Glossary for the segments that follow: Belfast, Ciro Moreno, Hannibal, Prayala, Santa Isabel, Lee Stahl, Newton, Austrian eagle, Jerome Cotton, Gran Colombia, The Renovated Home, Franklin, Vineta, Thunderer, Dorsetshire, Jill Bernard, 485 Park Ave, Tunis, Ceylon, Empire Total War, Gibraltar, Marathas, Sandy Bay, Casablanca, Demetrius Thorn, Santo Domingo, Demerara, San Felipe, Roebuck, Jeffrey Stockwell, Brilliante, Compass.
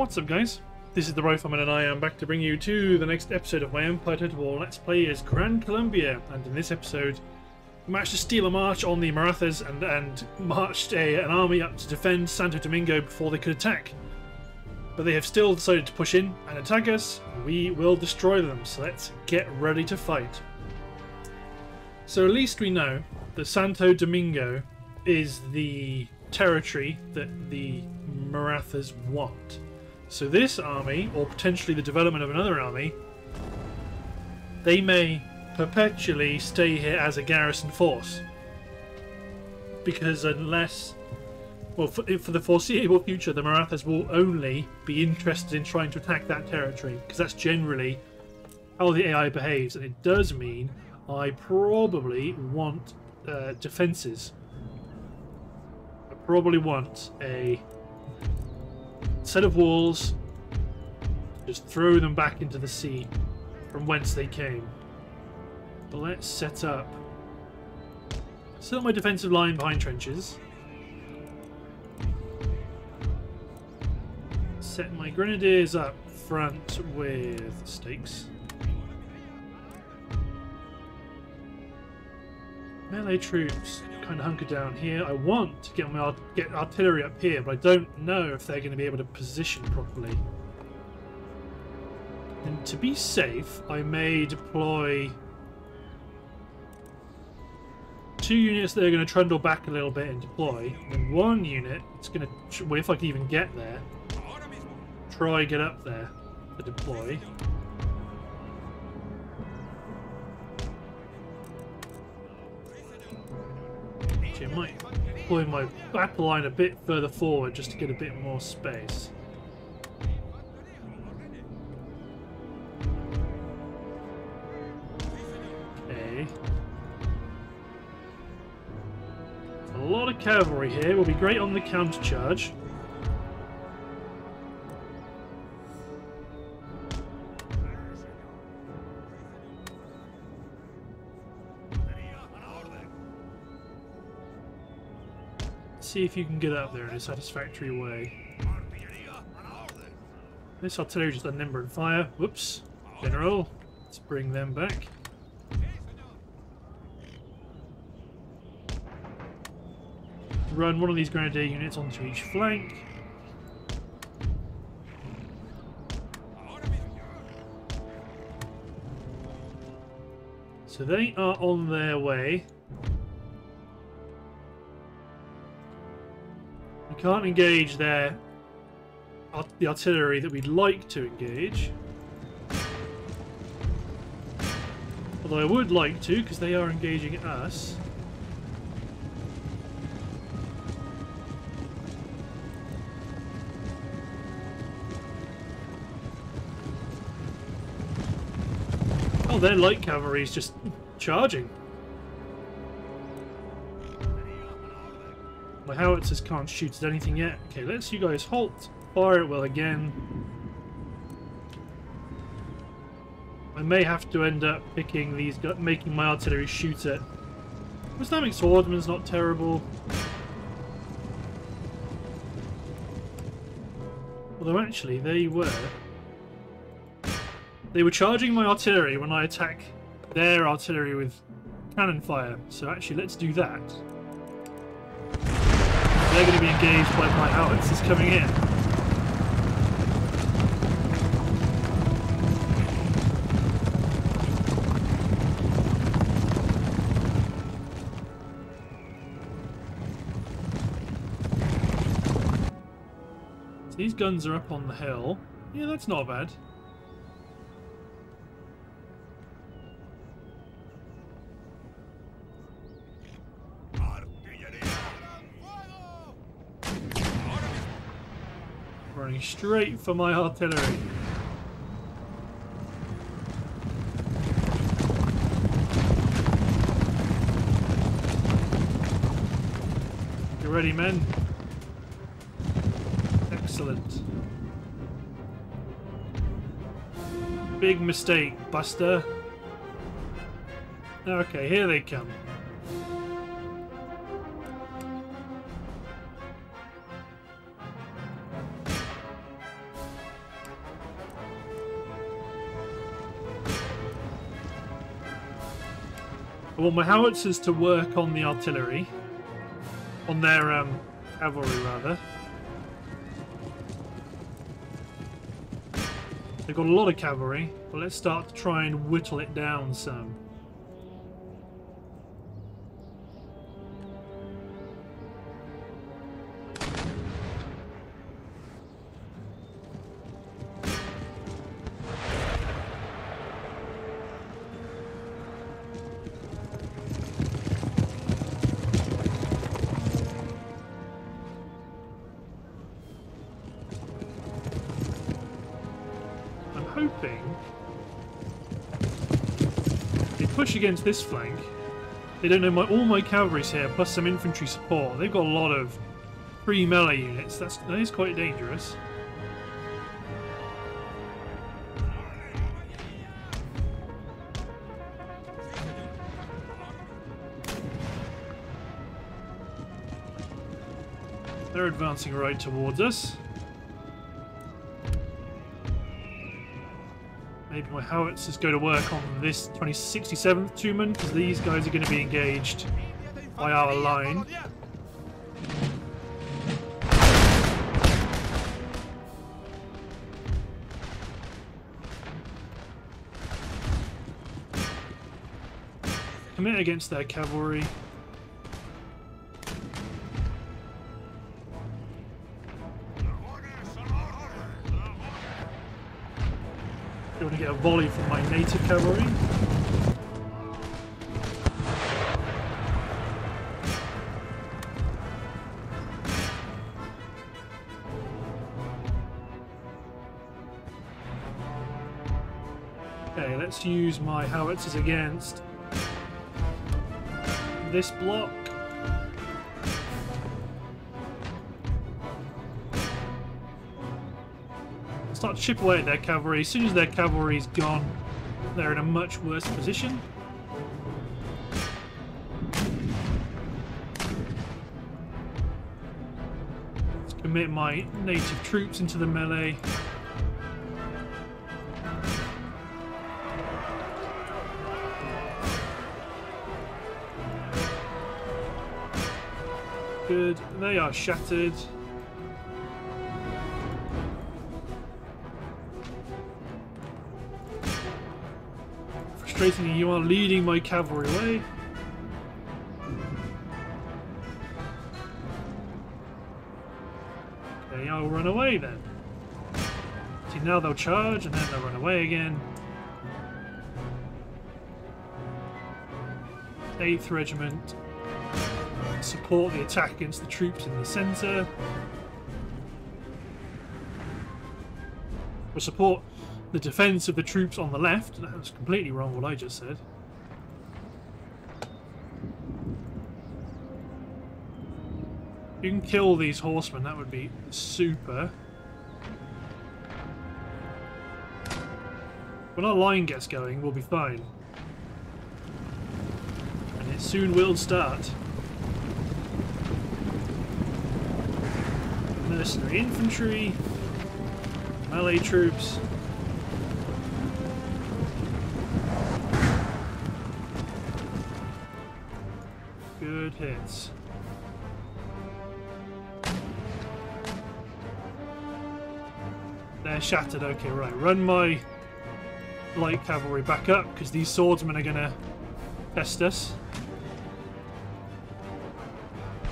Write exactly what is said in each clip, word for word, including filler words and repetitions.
what's up, guys? This is the Rifleman, and I am back to bring you to the next episode of my Empire Total War Let's Play as Gran Colombia. And in this episode, we managed to steal a march on the Marathas and, and marched a, an army up to defend Santo Domingo before they could attack. But they have still decided to push in and attack us. And we will destroy them, so let's get ready to fight. So at least we know that Santo Domingo is the territory that the Marathas want. So this army, or potentially the development of another army, they may perpetually stay here as a garrison force. Because unless, well, for, for the foreseeable future, the Marathas will only be interested in trying to attack that territory, because that's generally how the A I behaves, and it does mean I probably want uh, defences. Probably want a set of walls, just throw them back into the sea from whence they came. But let's set up set up my defensive line behind trenches, set my grenadiers up front with stakes, melee troops kind of hunker down here. I want to get my get artillery up here, but I don't know if they're going to be able to position properly. And to be safe, I may deploy two units that are going to trundle back a little bit and deploy, and one unit it's going to, well, if I can even get there, try get up there to deploy. I might deploy my battle line a bit further forward just to get a bit more space. Okay. A lot of cavalry here. Will be great on the counter charge. See if you can get up there in a satisfactory way. This artillery just unlimber and fire. Whoops. General. Let's bring them back. Run one of these grenadier units onto each flank. So they are on their way. Can't engage their, uh, the artillery that we'd like to engage. Although I would like to, because they are engaging us. Oh, their light cavalry is just charging. My howitzers can't shoot at anything yet. Okay, let's you guys halt. Fire it well again. I may have to end up picking these, making my artillery shoot at. Islamic swordsman's not terrible. Although actually they were, they were charging my artillery when I attack their artillery with cannon fire. So actually, let's do that. They're going to be engaged by my howitzers coming in. So these guns are up on the hill. Yeah, that's not bad. Straight for my artillery. You ready, men? Excellent. Big mistake, Buster. Okay, here they come. I want my howitzers to work on the artillery, on their um, cavalry rather. They've got a lot of cavalry, but let's start to try and whittle it down some. Against this flank, they don't know my all my cavalry's here, plus some infantry support. They've got a lot of free melee units. That's that is quite dangerous. They're advancing right towards us. My howitzers go to work on this sixty-seventh Truman, because these guys are going to be engaged by our line. Commit against their cavalry. Get a volley from my native cavalry. Okay, let's use my howitzers against this block. Start to chip away at their cavalry. As soon as their cavalry's gone, they're in a much worse position. Let's commit my native troops into the melee. Good. They are shattered. You are leading my cavalry away. Okay, I'll run away then. See, now they'll charge and then they'll run away again. eighth Regiment. Support the attack against the troops in the centre. We'll support the defense of the troops on the left. That was completely wrong what I just said. You can kill these horsemen, that would be super. When our line gets going, we'll be fine. And it soon will start. Mercenary infantry, melee troops. Good hits. They're shattered. Okay, right. Run my light cavalry back up, because these swordsmen are going to pest us.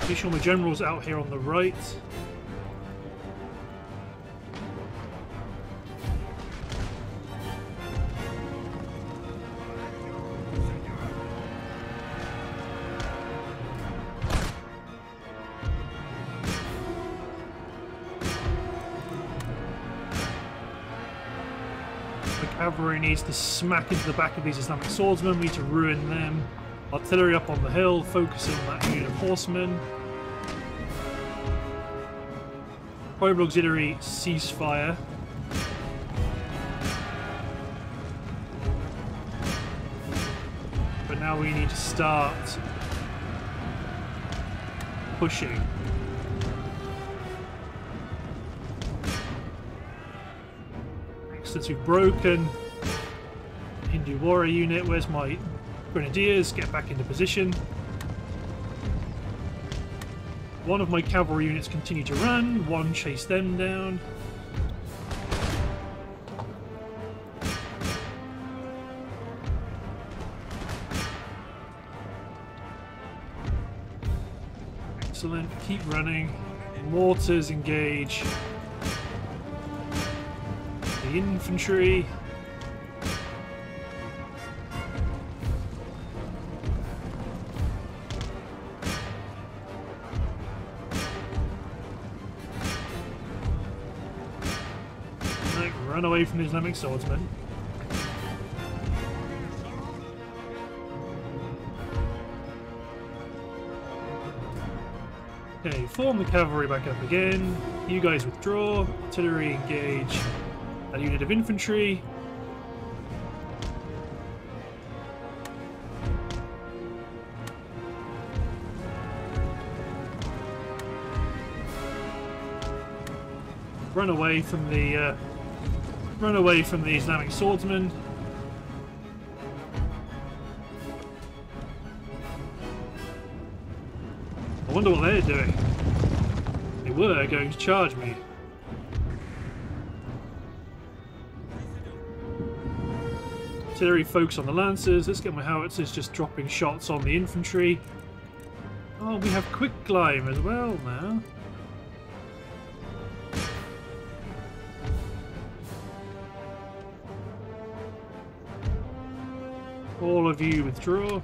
Make sure my general's out here on the right. Needs to smack into the back of these Islamic swordsmen. We need to ruin them. Artillery up on the hill, focusing on that unit of horsemen. Pueblo auxiliary ceasefire. But now we need to start pushing. Since we've broken Hindu warrior unit, where's my grenadiers get back into position. One of my cavalry units continued to run, one chased them down. Excellent, keep running. Mortars engage. The infantry. Run away from the Islamic swordsman. Okay, form the cavalry back up again. You guys withdraw. Artillery engage. A unit of infantry. Run away from the. Uh, Run away from the Islamic swordsman. I wonder what they're doing. They were going to charge me. Artillery focus on the lancers. Let's get my howitzers just dropping shots on the infantry. Oh, we have quick climb as well now. All of you withdraw.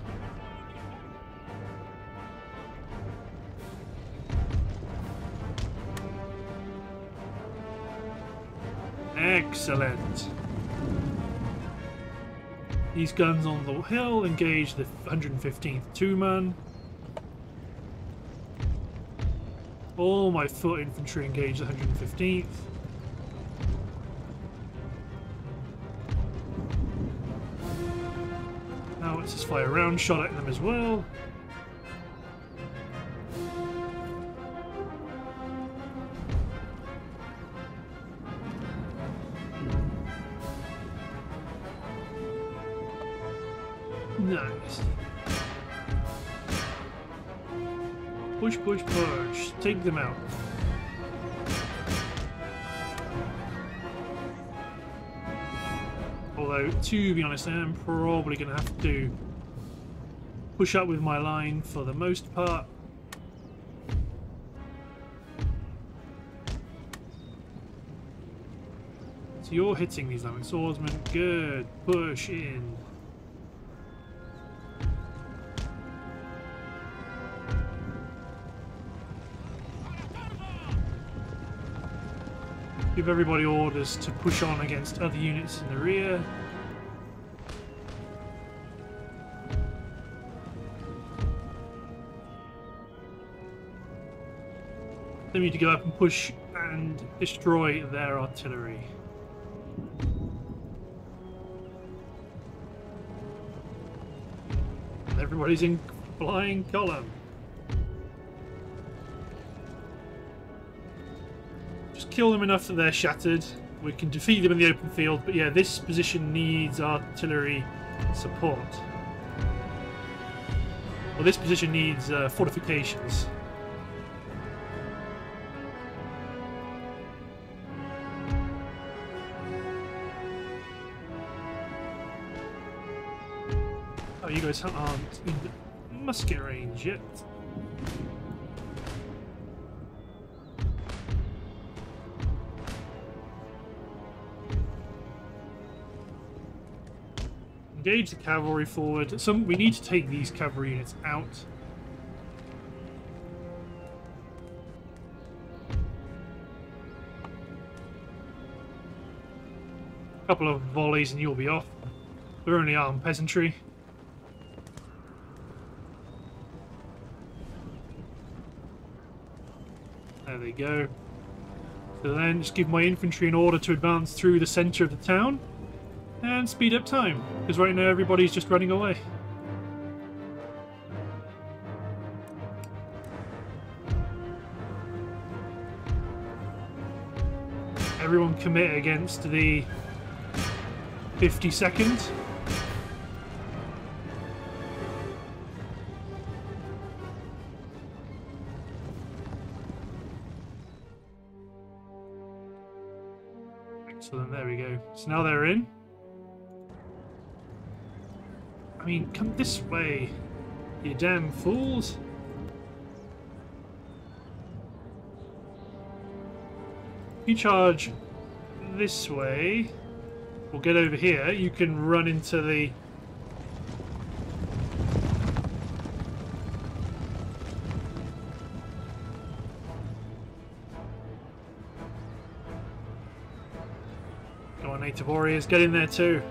Excellent. These guns on the hill engage the one hundred fifteenth two-man. All my foot infantry engage the one hundred fifteenth. Let's just fire a round shot at them as well. Nice. Push, push, push. Take them out. Although, to be honest, I am probably going to have to push up with my line for the most part. So you're hitting these Islamic swordsmen. Good. Push in. Give everybody orders to push on against other units in the rear. They need to go up and push and destroy their artillery. Everybody's in flying column. Kill them enough that they're shattered. We can defeat them in the open field, but yeah, this position needs artillery support. Well, this position needs uh, fortifications. Oh, you guys aren't in the musket range yet. Engage the cavalry forward. Some we need to take these cavalry units out. A couple of volleys and you'll be off. We're only armed peasantry. There they go. So then just give my infantry an order to advance through the centre of the town. And speed up time, because right now everybody's just running away. Everyone commit against the fifty-second. Excellent, there we go. So now they're in. I mean, come this way, you damn fools. You charge this way, or get over here, you can run into the... Go on, native warriors, get in there too.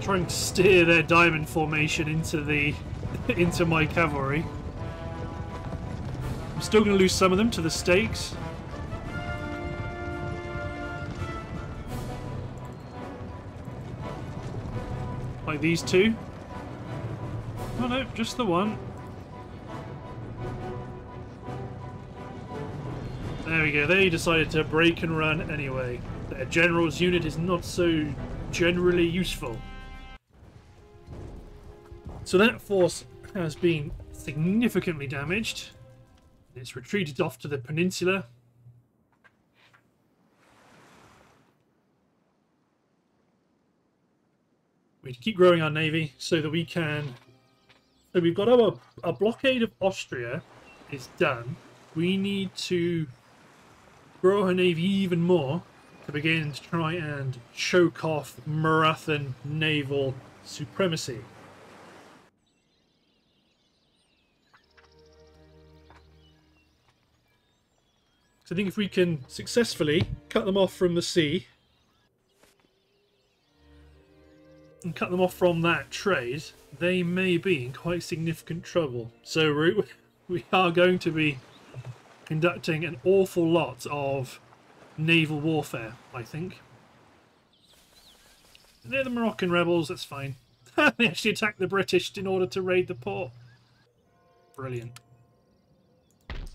Trying to steer their diamond formation into the into my cavalry. I'm still going to lose some of them to the stakes. Like these two. Oh no, just the one. There we go. They decided to break and run anyway. Their general's unit is not so generally useful. So that force has been significantly damaged. It's retreated off to the peninsula. We keep growing our navy so that we can... So we've got our, our blockade of Austria is done. We need to grow our navy even more to begin to try and choke off Marathan naval supremacy. I think if we can successfully cut them off from the sea and cut them off from that trade, they may be in quite significant trouble. So we're, we are going to be conducting an awful lot of naval warfare, I think. They're the Moroccan rebels, that's fine. They actually attacked the British in order to raid the port. Brilliant.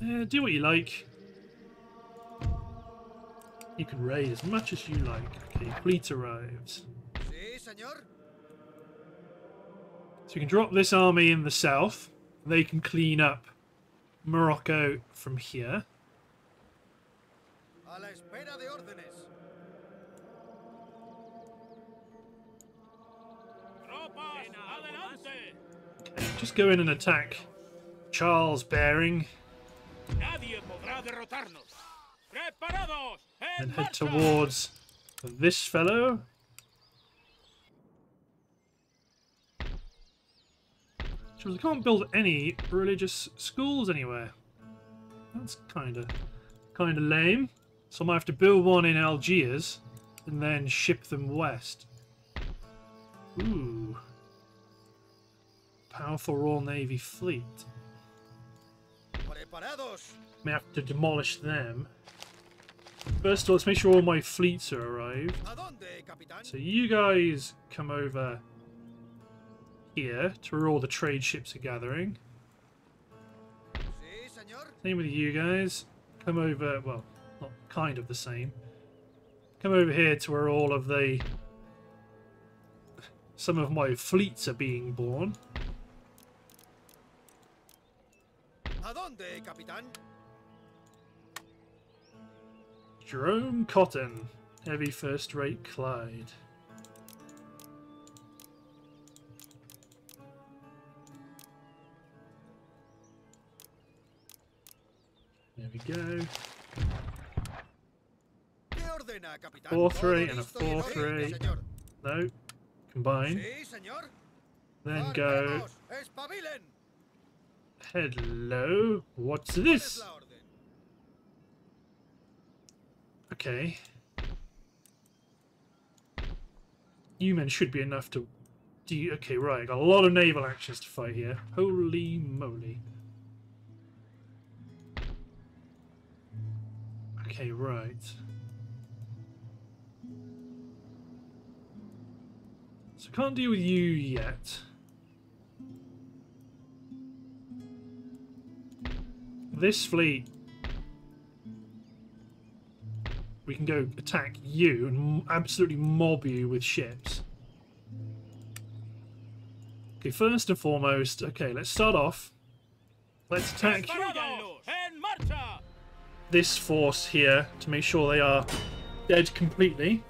Uh, do what you like. You can raid as much as you like. Okay, fleet arrives. Sí, señor. So you can drop this army in the south. They can clean up Morocco from here. A la espera de órdenes. Tropas, adelante. Okay, just go in and attack Charles Baring. Nadie podrá derrotarnos. And head towards this fellow. So we can't build any religious schools anywhere. That's kind of kind of lame. So I might have to build one in Algiers and then ship them west. Ooh, powerful Royal Navy fleet. May have to demolish them. First of all, let's make sure all my fleets are arrived. So you guys come over here to where all the trade ships are gathering. Same with you guys. Come over, well, not kind of the same. Come over here to where all of the... Some of my fleets are being born. Jerome Cotton, heavy first rate Clyde. There we go. four three and a four three. No, combine. Then go. Hello, what's this? Okay. You men should be enough to... Do you... Okay, right. I got a lot of naval actions to fight here. Holy moly. Okay, right. So can't deal with you yet. This fleet... We can go attack you and absolutely mob you with ships. Okay, first and foremost, okay, let's start off. Let's attack this force here to make sure they are dead completely.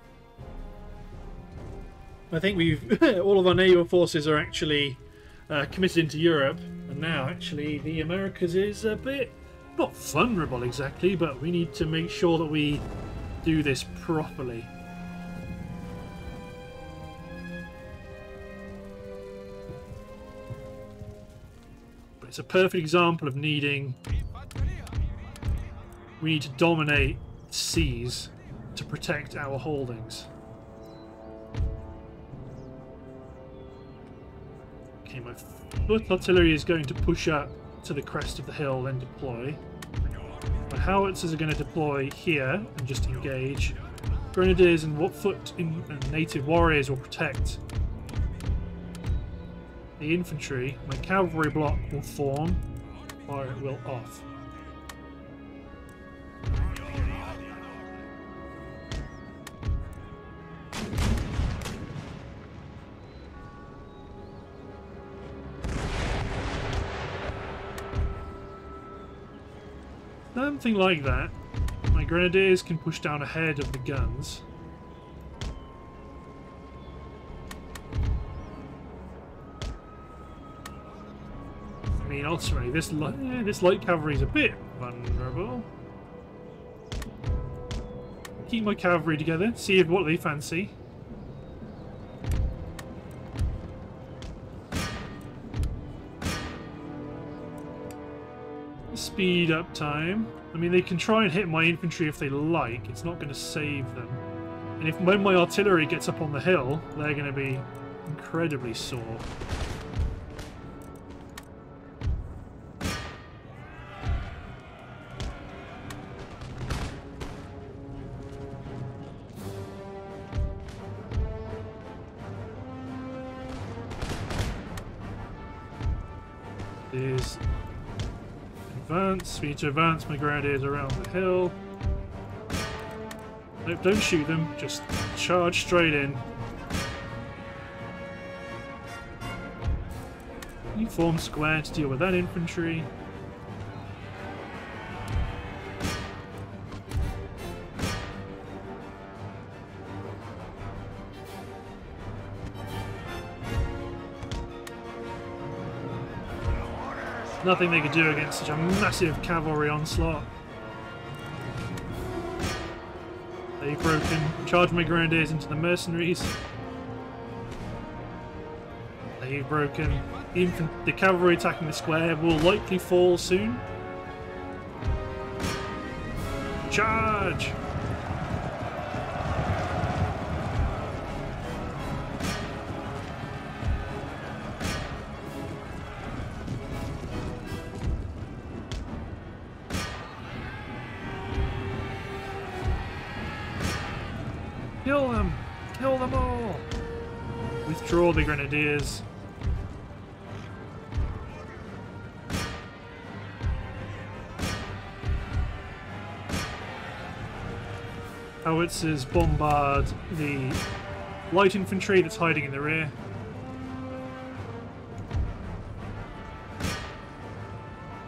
I think we've all of our naval forces are actually uh, committed into Europe, and now actually the Americas is a bit not vulnerable exactly, but we need to make sure that we do this properly. But it's a perfect example of needing, we need to dominate seas to protect our holdings. Okay, my foot artillery is going to push up to the crest of the hill and deploy. My howitzers are going to deploy here and just engage. Grenadiers and what foot in, and native warriors will protect the infantry. My cavalry block will form or it will off. Something like that. My grenadiers can push down ahead of the guns. I mean, ultimately, this light, yeah, this light cavalry is a bit vulnerable. Keep my cavalry together. See if what they fancy. Speed up time. I mean, they can try and hit my infantry if they like. It's not going to save them. And if when my artillery gets up on the hill, they're going to be incredibly sore. There's advance. We need to advance my grenadiers around the hill. Nope, don't shoot them. Just charge straight in. You form square to deal with that infantry. Nothing they could do against such a massive cavalry onslaught. They've broken. Charge my grenadiers into the mercenaries. They've broken. Infant the cavalry attacking the square will likely fall soon. Charge! Kill them! Kill them all! Withdraw the grenadiers. Howitzers bombard the light infantry that's hiding in the rear.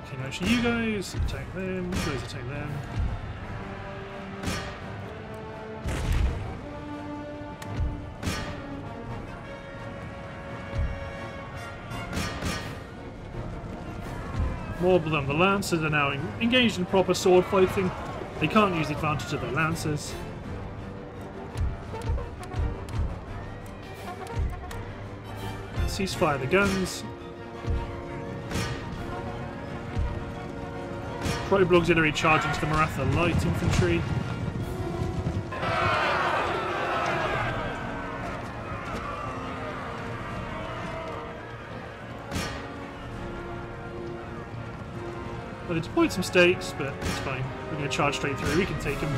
Okay, now you guys attack them, you guys attack them. Orb them. The lancers are now engaged in proper sword fighting. They can't use the advantage of their lancers. Ceasefire the guns. Probe auxiliary charge into the Maratha light infantry. They deployed some stakes, but it's fine. We're going to charge straight through. We can take them.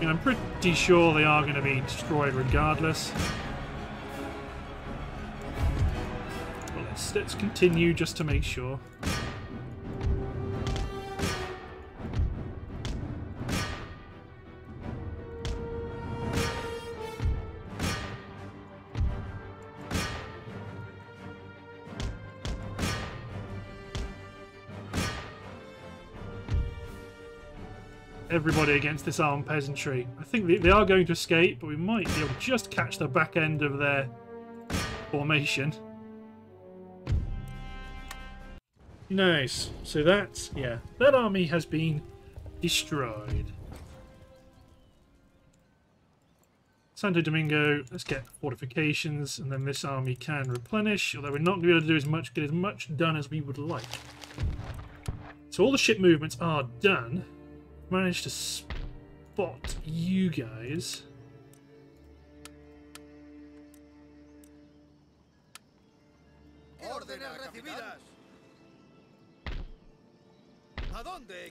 And I'm pretty sure they are going to be destroyed regardless. Well, let's, let's continue just to make sure. everybody against this armed peasantry. I think they, they are going to escape, but we might be able to just catch the back end of their formation. Nice. So that's, yeah, that army has been destroyed. Santo Domingo, let's get fortifications, and then this army can replenish, although we're not going to be able to do as much, get as much done as we would like. So all the ship movements are done. Managed to spot you guys.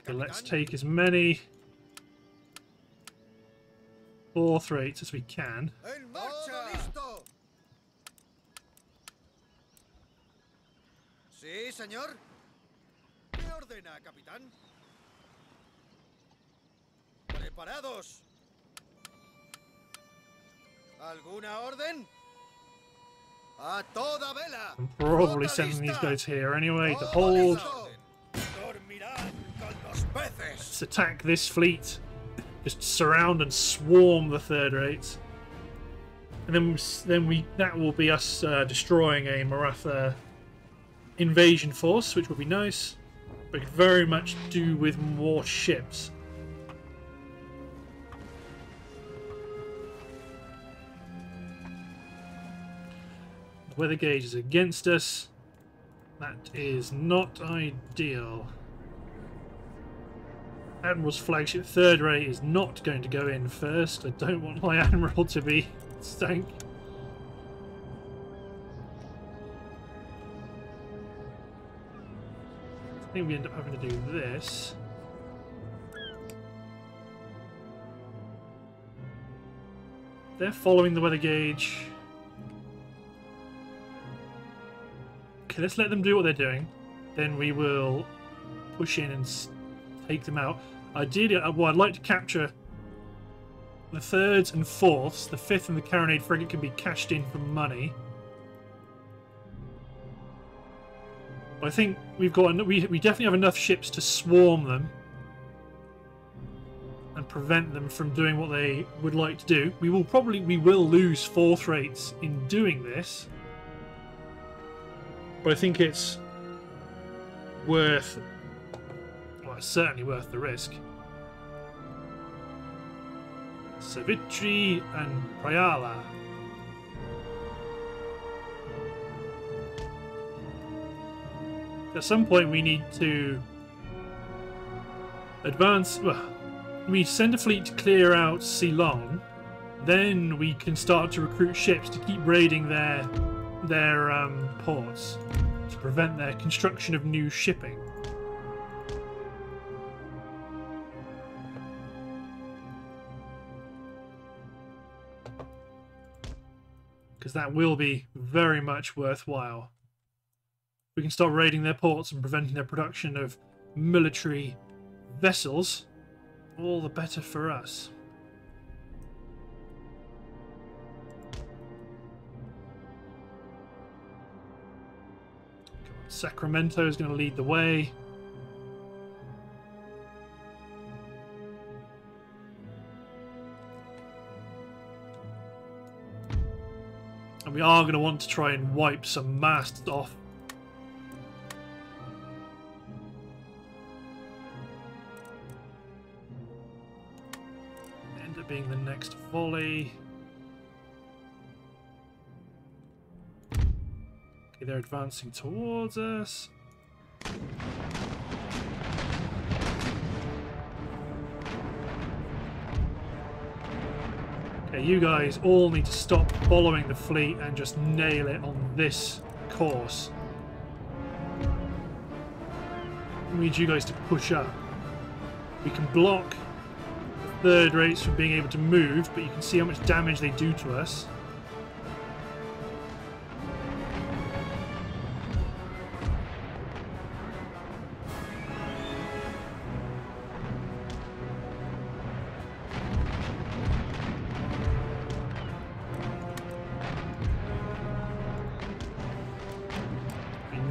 So let's take as many fourth rates as we can. Sí, señor. ¿Qué ordena, capitán? Preparados. ¿Alguna orden? A toda vela. I'm probably sending these guys here anyway to hold. Let's attack this fleet. Just surround and swarm the third rates, and then then we that will be us uh, destroying a Maratha invasion force, which would be nice, but could very much do with more ships. The weather gauge is against us. That is not ideal. Admiral's flagship third rate is not going to go in first. I don't want my Admiral to be stank. I think we end up having to do this. They're following the weather gauge. Okay, let's let them do what they're doing. Then we will push in and take them out. Ideally, well, I'd like to capture the thirds and fourths. The fifth and the carronade frigate can be cashed in for money. But I think we've got we we definitely have enough ships to swarm them and prevent them from doing what they would like to do. We will probably we will lose fourth rates in doing this, but I think it's worth. Certainly worth the risk. Savitri and Prayala. At some point we need to advance, well, we send a fleet to clear out Ceylon, then we can start to recruit ships to keep raiding their, their um, ports to prevent their construction of new shipping. Because that will be very much worthwhile. We can start raiding their ports and preventing their production of military vessels. All the better for us. Sacramento is going to lead the way. And we are going to want to try and wipe some masts off. End up being the next volley. Okay, they're advancing towards us. You guys all need to stop following the fleet and just nail it on this course. We need you guys to push up. We can block the third rates from being able to move, but you can see how much damage they do to us.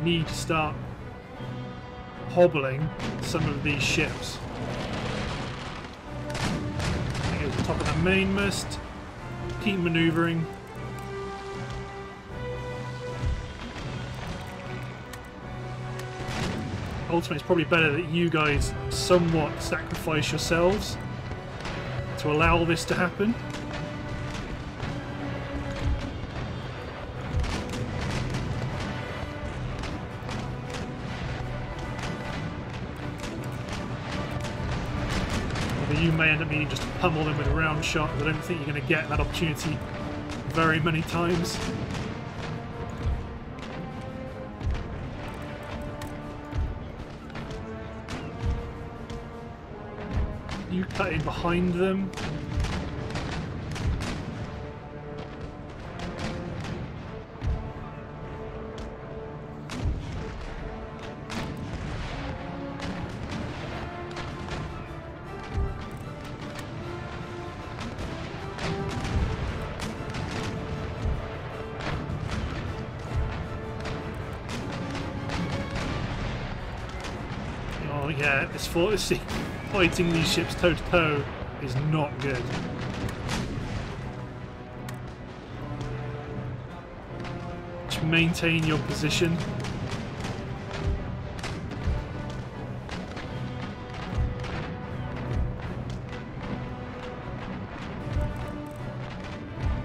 Need to start hobbling some of these ships. mainmast. Keep manoeuvring. Ultimately, it's probably better that you guys somewhat sacrifice yourselves to allow this to happen. You may end up needing just to pummel them with a round shot. I don't think you're going to get that opportunity very many times. You cut in behind them. Fortissy fighting these ships toe to toe is not good. Just maintain your position.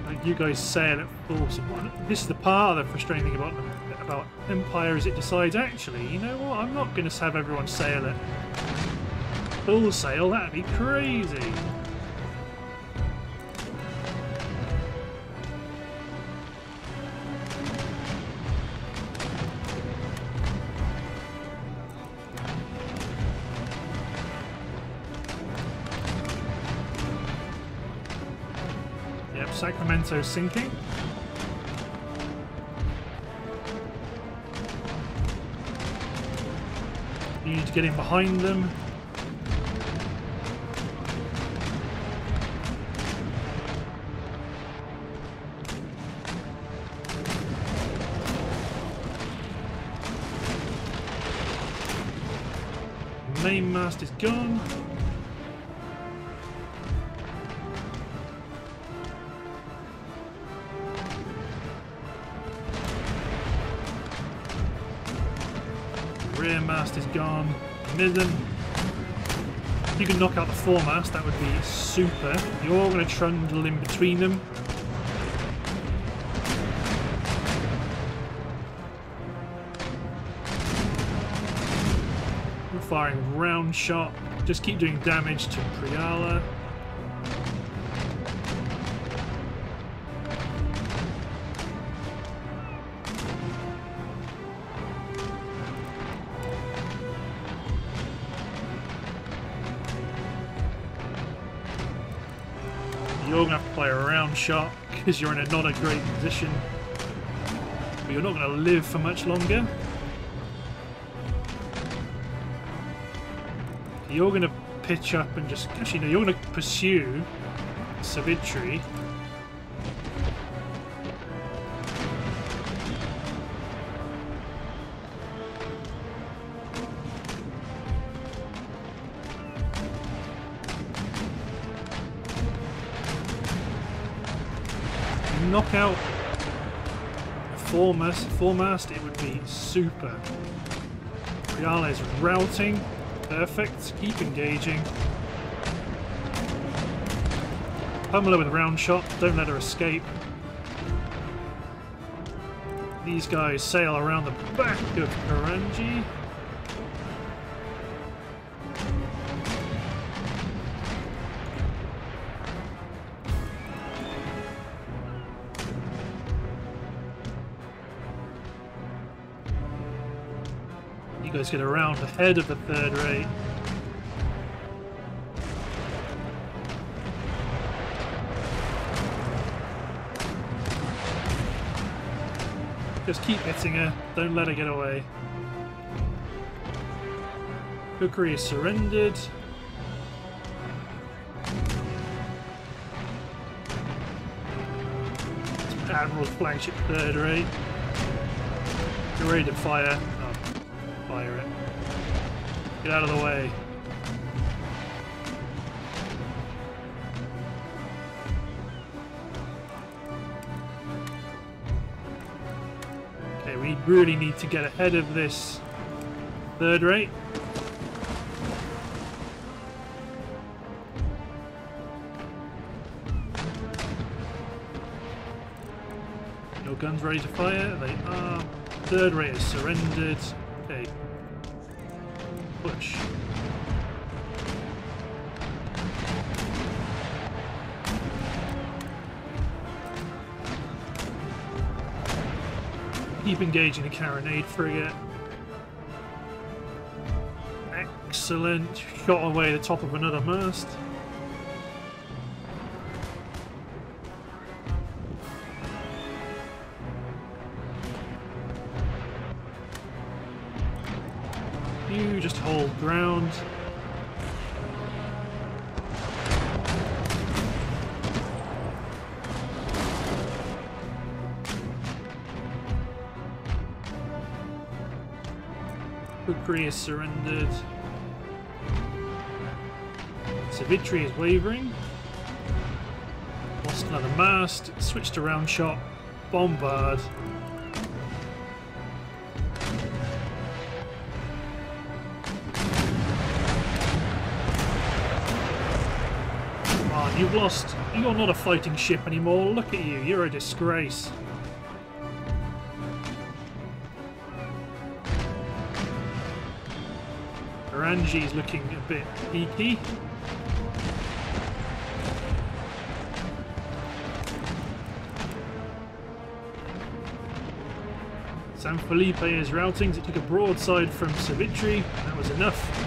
Like you guys sail at full support. This is the part of the frustrating thing about about Empire is it decides actually, you know what? I'm not going to have everyone sail at full sail, that'd be crazy. Yep, Sacramento sinking. You need to get in behind them. Mainmast is gone. Rear mast is gone. Mizzen. If you can knock out the foremast, that would be super. You're going to trundle in between them. Firing round shot, just keep doing damage to Prayala. You're going to have to play a round shot because you're in a not a great position, but you're not going to live for much longer. You're going to pitch up and just... Actually, no, you're going to pursue Savitri. Knock out a foremast, foremast, it would be super. Prayala is routing. Perfect. Keep engaging. Pummel with a round shot. Don't let her escape. These guys sail around the back of Karanji. Let's get around ahead of the third rate. Just keep hitting her, don't let her get away. Cookery is surrendered. Admiral's flagship third rate. You're ready to fire. Fire it. Get out of the way. Okay, we really need to get ahead of this third rate. Your guns ready to fire? They are. Third rate is surrendered. Okay. Push. Keep engaging the carronade frigate. Excellent. Shot away the top of another mast. You just hold ground. Cookery is surrendered. Savitri is wavering. Lost another mast. Switched to round shot. Bombard. Come on, you've lost. You're not a fighting ship anymore. Look at you. You're a disgrace. Karanji is looking a bit peaky. San Felipe is routing. It took a broadside from Savitri. That was enough.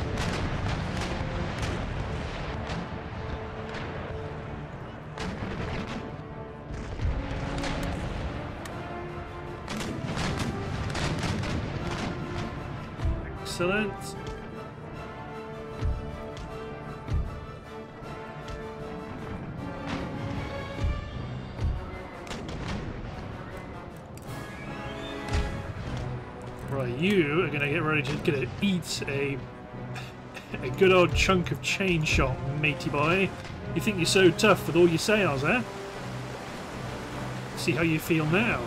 Excellent. You are going to get ready to get a, eat a a good old chunk of chain shot, matey boy. You think you're so tough with all your sails, eh? See how you feel now.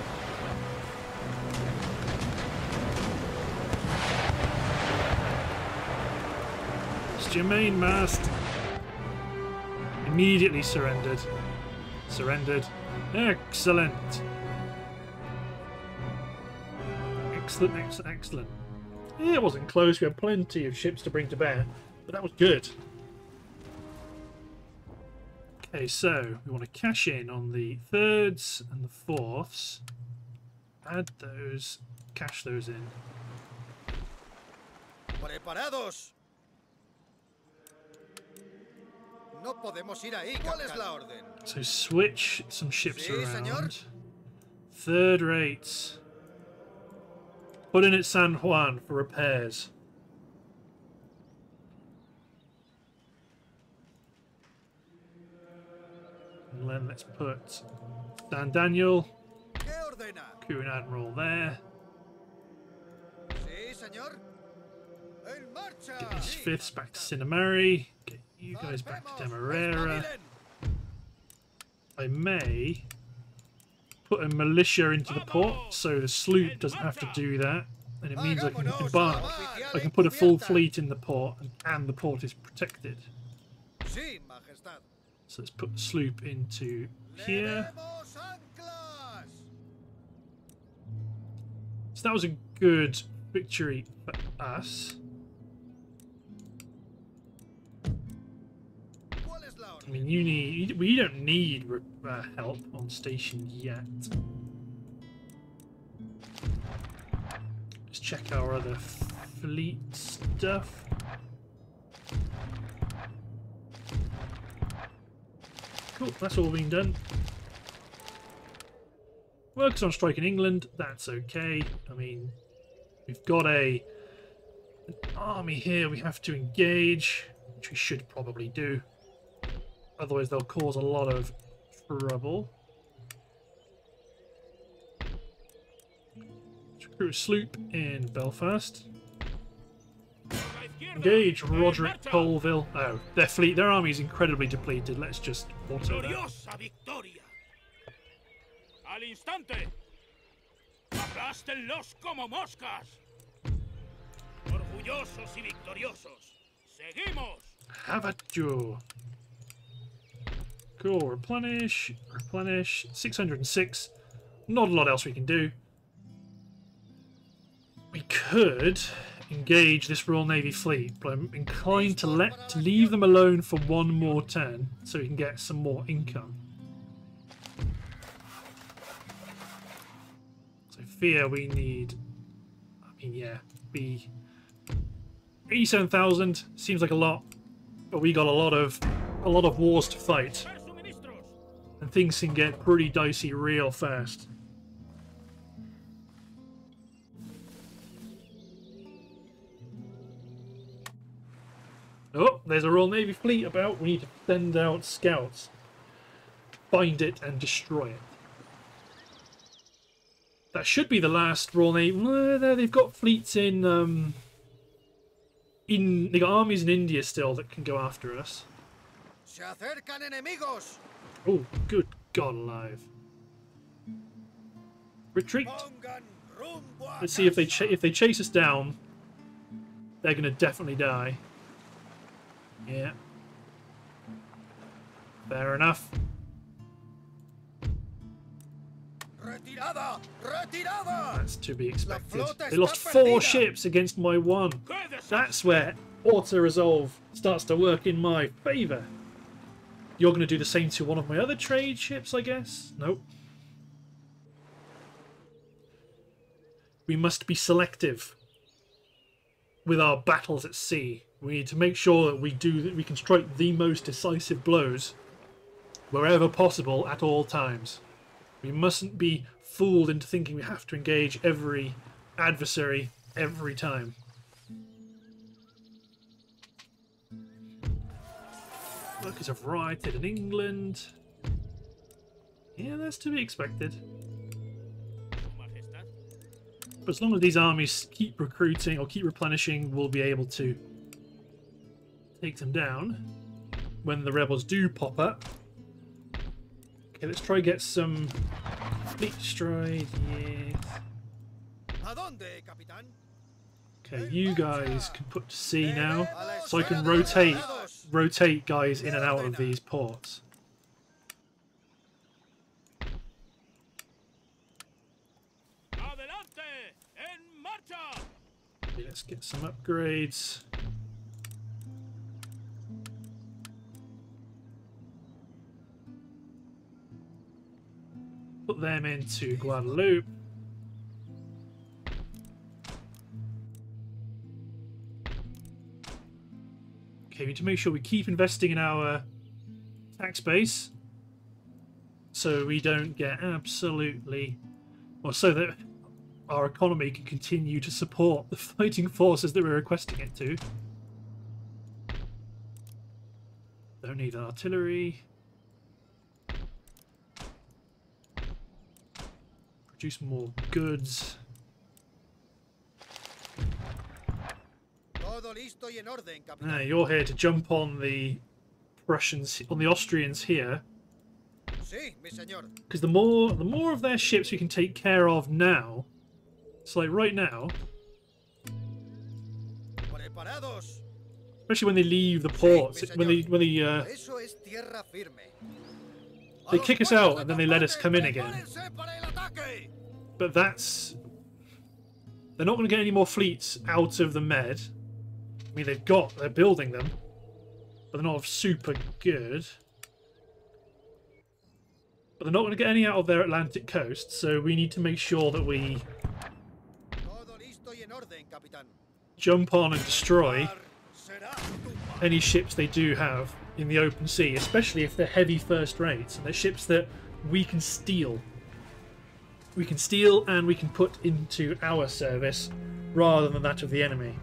It's your main mast. Immediately surrendered. Surrendered. Excellent. Excellent, excellent, excellent. Yeah, it wasn't close. We had plenty of ships to bring to bear, but that was good. Okay, so we want to cash in on the thirds and the fourths. Add those, cash those in. Preparados. No podemos ir ahí. ¿Cuál es la orden? So switch some ships sí, around. Señor. Third rates. Put in at San Juan for repairs. And then let's put Dan Daniel, Coon Admiral there. Get these fifths back to Cinemari. Get you guys back to Demerara. I may put a militia into the port so the sloop doesn't have to do that, and it means I can embark. I can put a full fleet in the port, and the port is protected. So let's put the sloop into here. So that was a good victory for us. I mean, you need, we don't need uh, help on station yet. Let's check our other fleet stuff. Cool, that's all being done. Works on strike in England, that's okay. I mean, we've got a an army here we have to engage, which we should probably do. Otherwise, they'll cause a lot of trouble. Crew sloop in Belfast. Engage Roderick Colville. Oh, their fleet, their army is incredibly depleted. Let's just auto that. ¡Aplástenlos como moscas! ¡Orgullosos y victoriosos! ¡Seguimos! Have at you! Cool, replenish, replenish, six hundred and six. Not a lot else we can do. We could engage this Royal Navy fleet, but I'm inclined to let to leave them alone for one more turn so we can get some more income. So I fear we need, I mean, yeah, be eighty-seven thousand seems like a lot, but we got a lot of a lot of wars to fight, and things can get pretty dicey real fast. Oh, there's a Royal Navy fleet about. We need to send out scouts. Find it and destroy it. That should be the last Royal Navy. No, they've got fleets in... Um, in they've got armies in India still that can go after us. Oh, good God alive. Retreat. Let's see if they, ch if they chase us down. They're going to definitely die. Yeah. Fair enough. Retirada, retirada. That's to be expected. They lost four perdida. ships against my one. That's where auto-resolve starts to work in my favour. You're going to do the same to one of my other trade ships, I guess? Nope. We must be selective with our battles at sea. We need to make sure that we do that we can strike the most decisive blows wherever possible at all times. We mustn't be fooled into thinking we have to engage every adversary every time. Workers have rioted in England. Yeah, that's to be expected. But as long as these armies keep recruiting or keep replenishing, we'll be able to take them down when the rebels do pop up. Okay, let's try and get some fleet destroyed. Yes. Okay, you guys can put to sea now, so I can rotate rotate guys in and out of these ports. Okay, let's get some upgrades. Put them into Guadeloupe. Okay, we need to make sure we keep investing in our tax base so we don't get absolutely, or so that our economy can continue to support the fighting forces that we're requesting it to. Don't need artillery. Produce more goods. Now you're here to jump on the Prussians, on the Austrians here. Because the more, the more of their ships we can take care of now. So like right now, especially when they leave the ports, when they when they uh, they kick us out and then they let us come in again. But that's... They're not going to get any more fleets out of the Med. I mean, they've got... They're building them. But they're not super good. But they're not going to get any out of their Atlantic coast, so we need to make sure that we... jump on and destroy any ships they do have in the open sea, especially if they're heavy first rates and they're ships that we can steal. We can steal and we can put into our service rather than that of the enemy.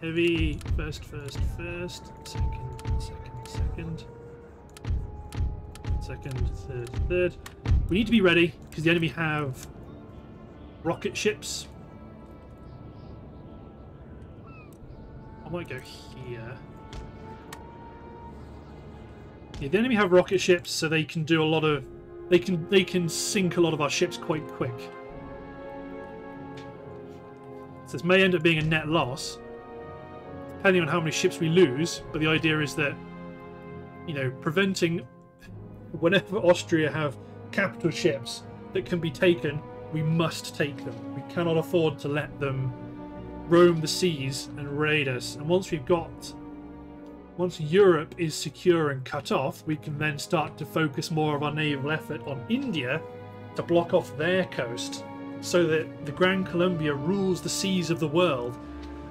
Heavy, first, first, first, second, second, second, second, third, third. We need to be ready because the enemy have rocket ships. I might go here. Yeah, the enemy have rocket ships, so they can do a lot of... They can, they can sink a lot of our ships quite quick. So this may end up being a net loss, depending on how many ships we lose. But the idea is that, you know, preventing... Whenever Austria have capital ships that can be taken, we must take them. We cannot afford to let them roam the seas and raid us. And once we've got... Once Europe is secure and cut off, we can then start to focus more of our naval effort on India to block off their coast so that the Gran Colombia rules the seas of the world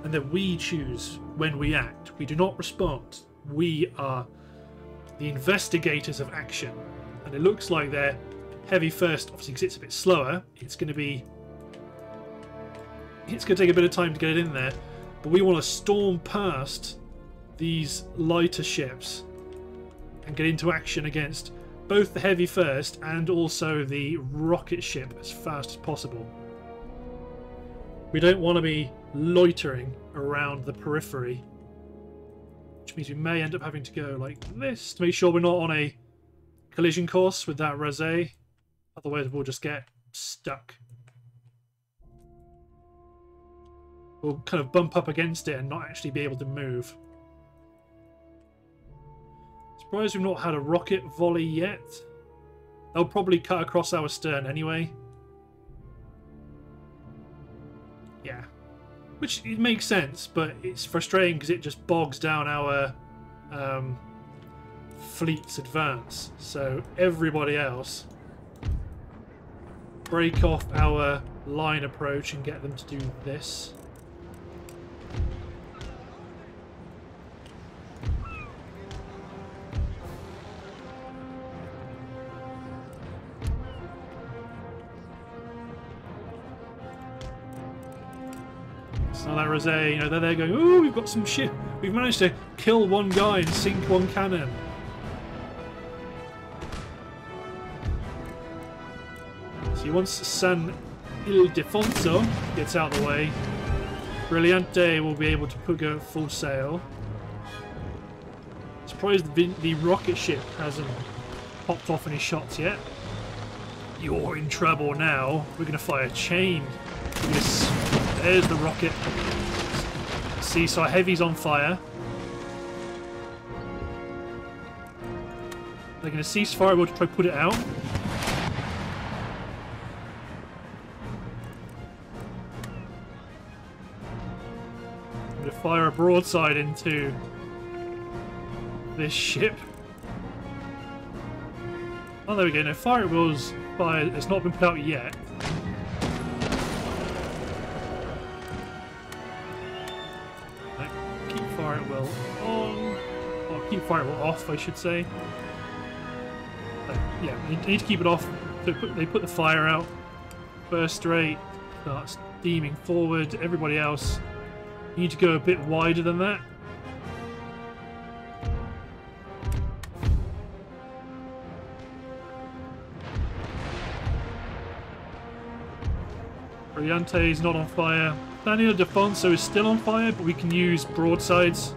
and that we choose when we act. We do not respond. We are the investigators of action. And it looks like they're heavy first, obviously, because it's a bit slower. It's going to be... It's going to take a bit of time to get it in there. But we want to storm past these lighter ships and get into action against both the heavy first and also the rocket ship as fast as possible. We don't want to be loitering around the periphery, which means we may end up having to go like this to make sure we're not on a collision course with that rosé, otherwise we'll just get stuck. We'll kind of bump up against it and not actually be able to move. Surprised we've not had a rocket volley yet. They'll probably cut across our stern anyway. Yeah. Which, it makes sense, but it's frustrating because it just bogs down our um, fleet's advance. So everybody else break off our line approach and get them to do this. So that rosé, you know, they're there going, ooh, we've got some shit. We've managed to kill one guy and sink one cannon. See, once San Ildefonso gets out of the way, Brilliante will be able to put go full sail. Surprised the, the rocket ship hasn't popped off any shots yet. You're in trouble now. We're going to fire chain. Yes. There's the rocket. See, so our heavy's on fire. They're going to cease fire. We'll try to put it out. I'm going to fire a broadside into this ship. Oh, there we go. No, fire it was fired. It's not been put out yet. Well, on, or keep fire well off, I should say. But yeah, you need to keep it off. They put, they put the fire out. Burst rate starts steaming forward. Everybody else, you need to go a bit wider than that. Brilliante is not on fire. San Ildefonso is still on fire, but we can use broadsides.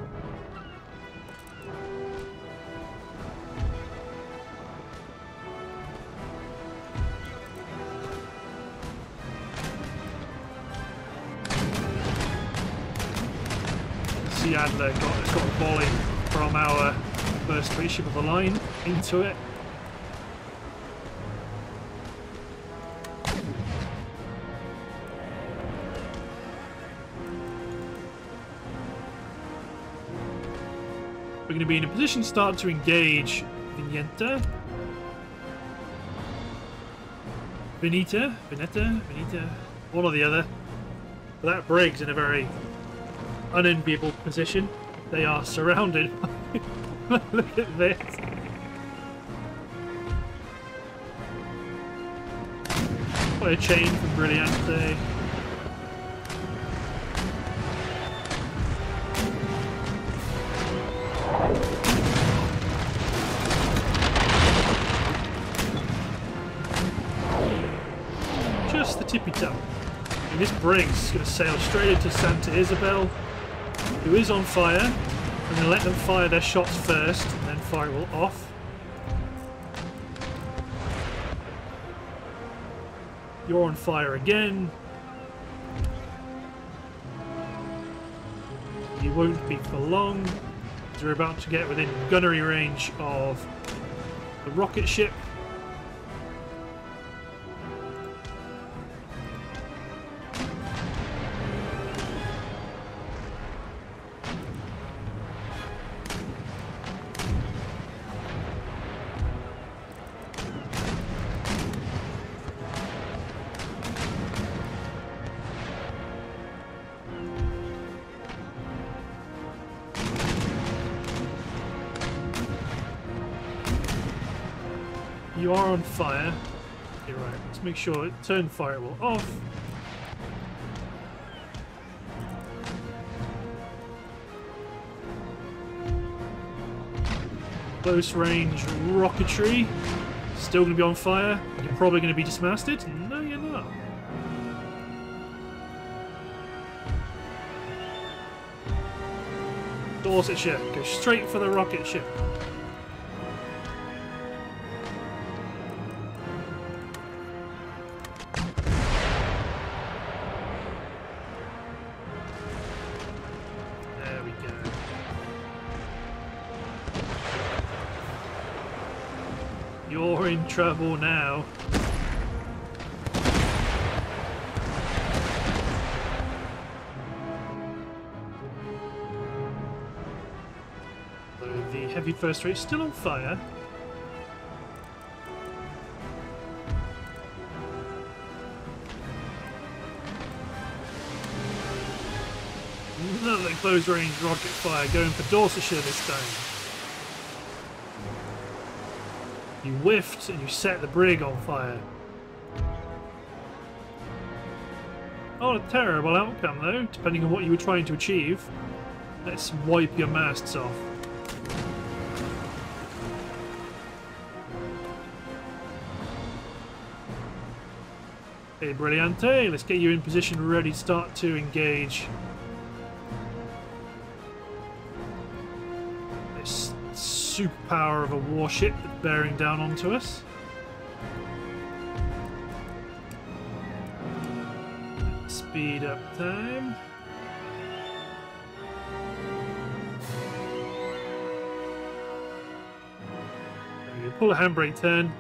See, Adler got, got a volley from our first three ship of the line into it. We're going to be in a position to start to engage Vineta. Vineta? Vineta? Vineta? One or the other. But that breaks in a very unenviable position. They are surrounded. Look at this. What a chain from Brilliante. Briggs is going to sail straight into Santa Isabel, who is on fire. I'm going to let them fire their shots first and then fire it all off. You're on fire again. You won't be for long. You're about to get within gunnery range of the rocket ship. You are on fire. Okay, right, let's make sure turn firewall off. Close range rocketry. Still going to be on fire. You're probably going to be dismasted. No, you're not. Dorsetshire. Go straight for the rocket ship. Trouble now. So the heavy first rate's still on fire. Another close range rocket fire going for Dorsetshire this time. You whiffed and you set the brig on fire. Oh, a terrible outcome though, depending on what you were trying to achieve. Let's wipe your masts off. Hey, Brilliante, let's get you in position ready to start to engage. Superpower of a warship that's bearing down onto us. Speed up time. Pull a handbrake turn.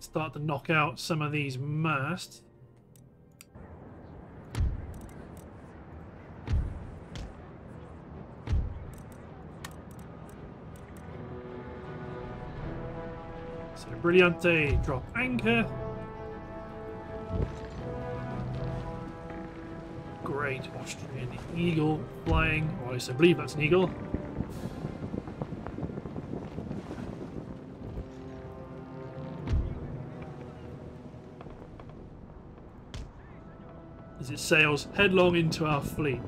Start to knock out some of these masts. Brilliante, drop anchor. Great Austrian eagle flying, or at least I believe that's an eagle. As it sails headlong into our fleet.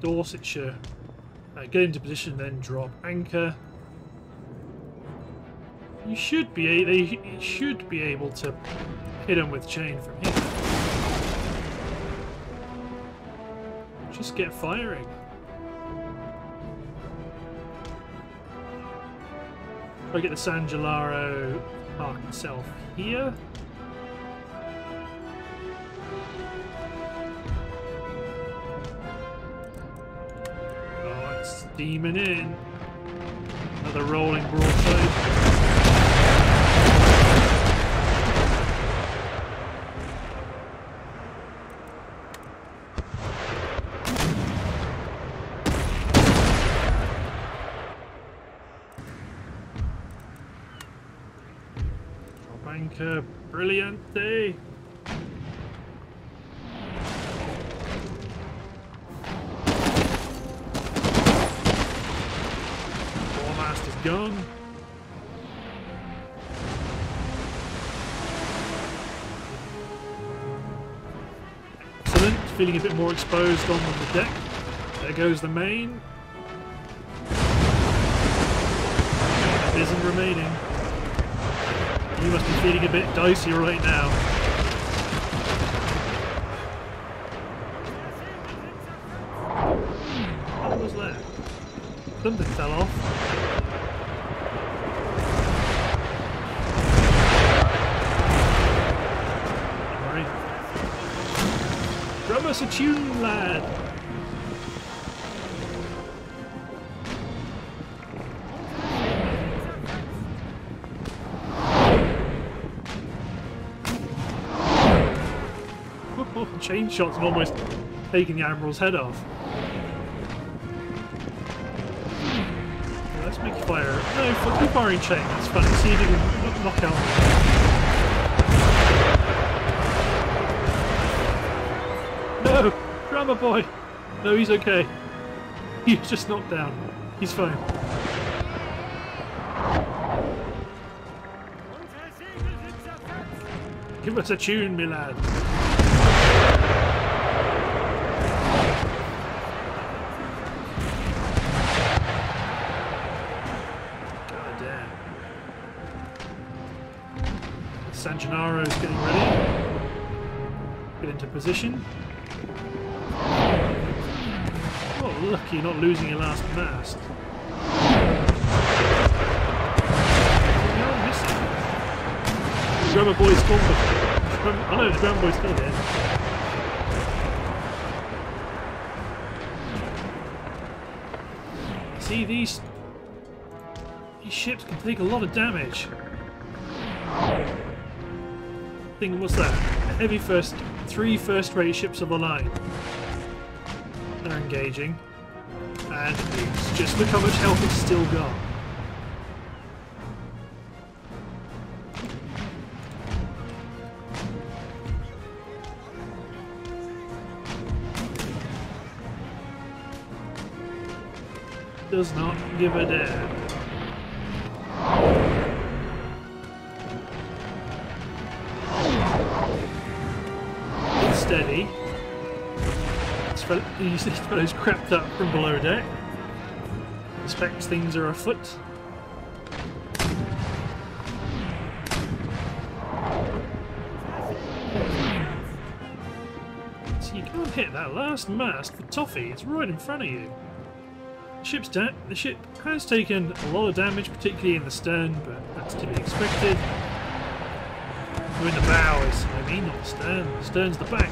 Dorsetshire. Uh, get into position, then drop anchor. You should be they should be able to hit them with chain from here. Just get firing. I get the San Gennaro park itself here. Steaming in. Another rolling broadside. Drop anchor. Brilliante. Gone. Excellent. Feeling a bit more exposed on the deck. There goes the main. It isn't remaining. You must be feeling a bit dicey right now. fell off. Us a tune, lad. Chain shots have almost taken the admiral's head off. Let's make fire. No, fuck you firing chain. That's funny. See if you can knock out. No! Drummer boy! No, he's okay. He's just knocked down. He's fine. Give us a tune, me lad. God damn. San Gennaro's getting ready. Get into position. Lucky you're not losing your last mast. You're missing. Drummer boy's gone. I know the drummer boy's still here. See, these these ships can take a lot of damage. I think what's that? A heavy first, three first-rate ships of the line. They're engaging. And it's just look how much health it's still got. Does not give a damn. It's steady. This fellow's crept up from below deck. Expects things are afoot. So you can't hit that last mast for toffee, it's right in front of you. The ship's da the ship has taken a lot of damage, particularly in the stern, but that's to be expected. We're in the bows, I mean, not the stern. The stern's the back.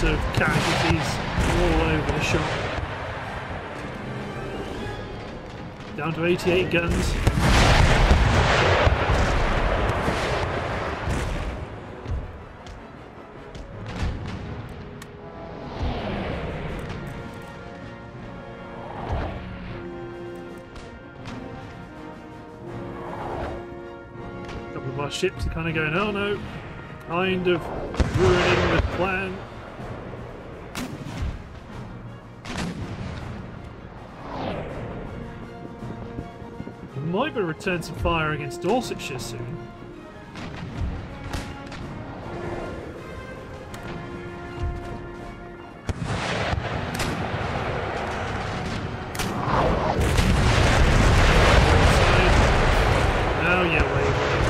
Of casualties all over the shop. Down to eighty-eight guns. A couple of our ships are kind of going, oh no, kind of ruining the plan. Might be a return to fire against Dorsetshire soon. Now you're wavering.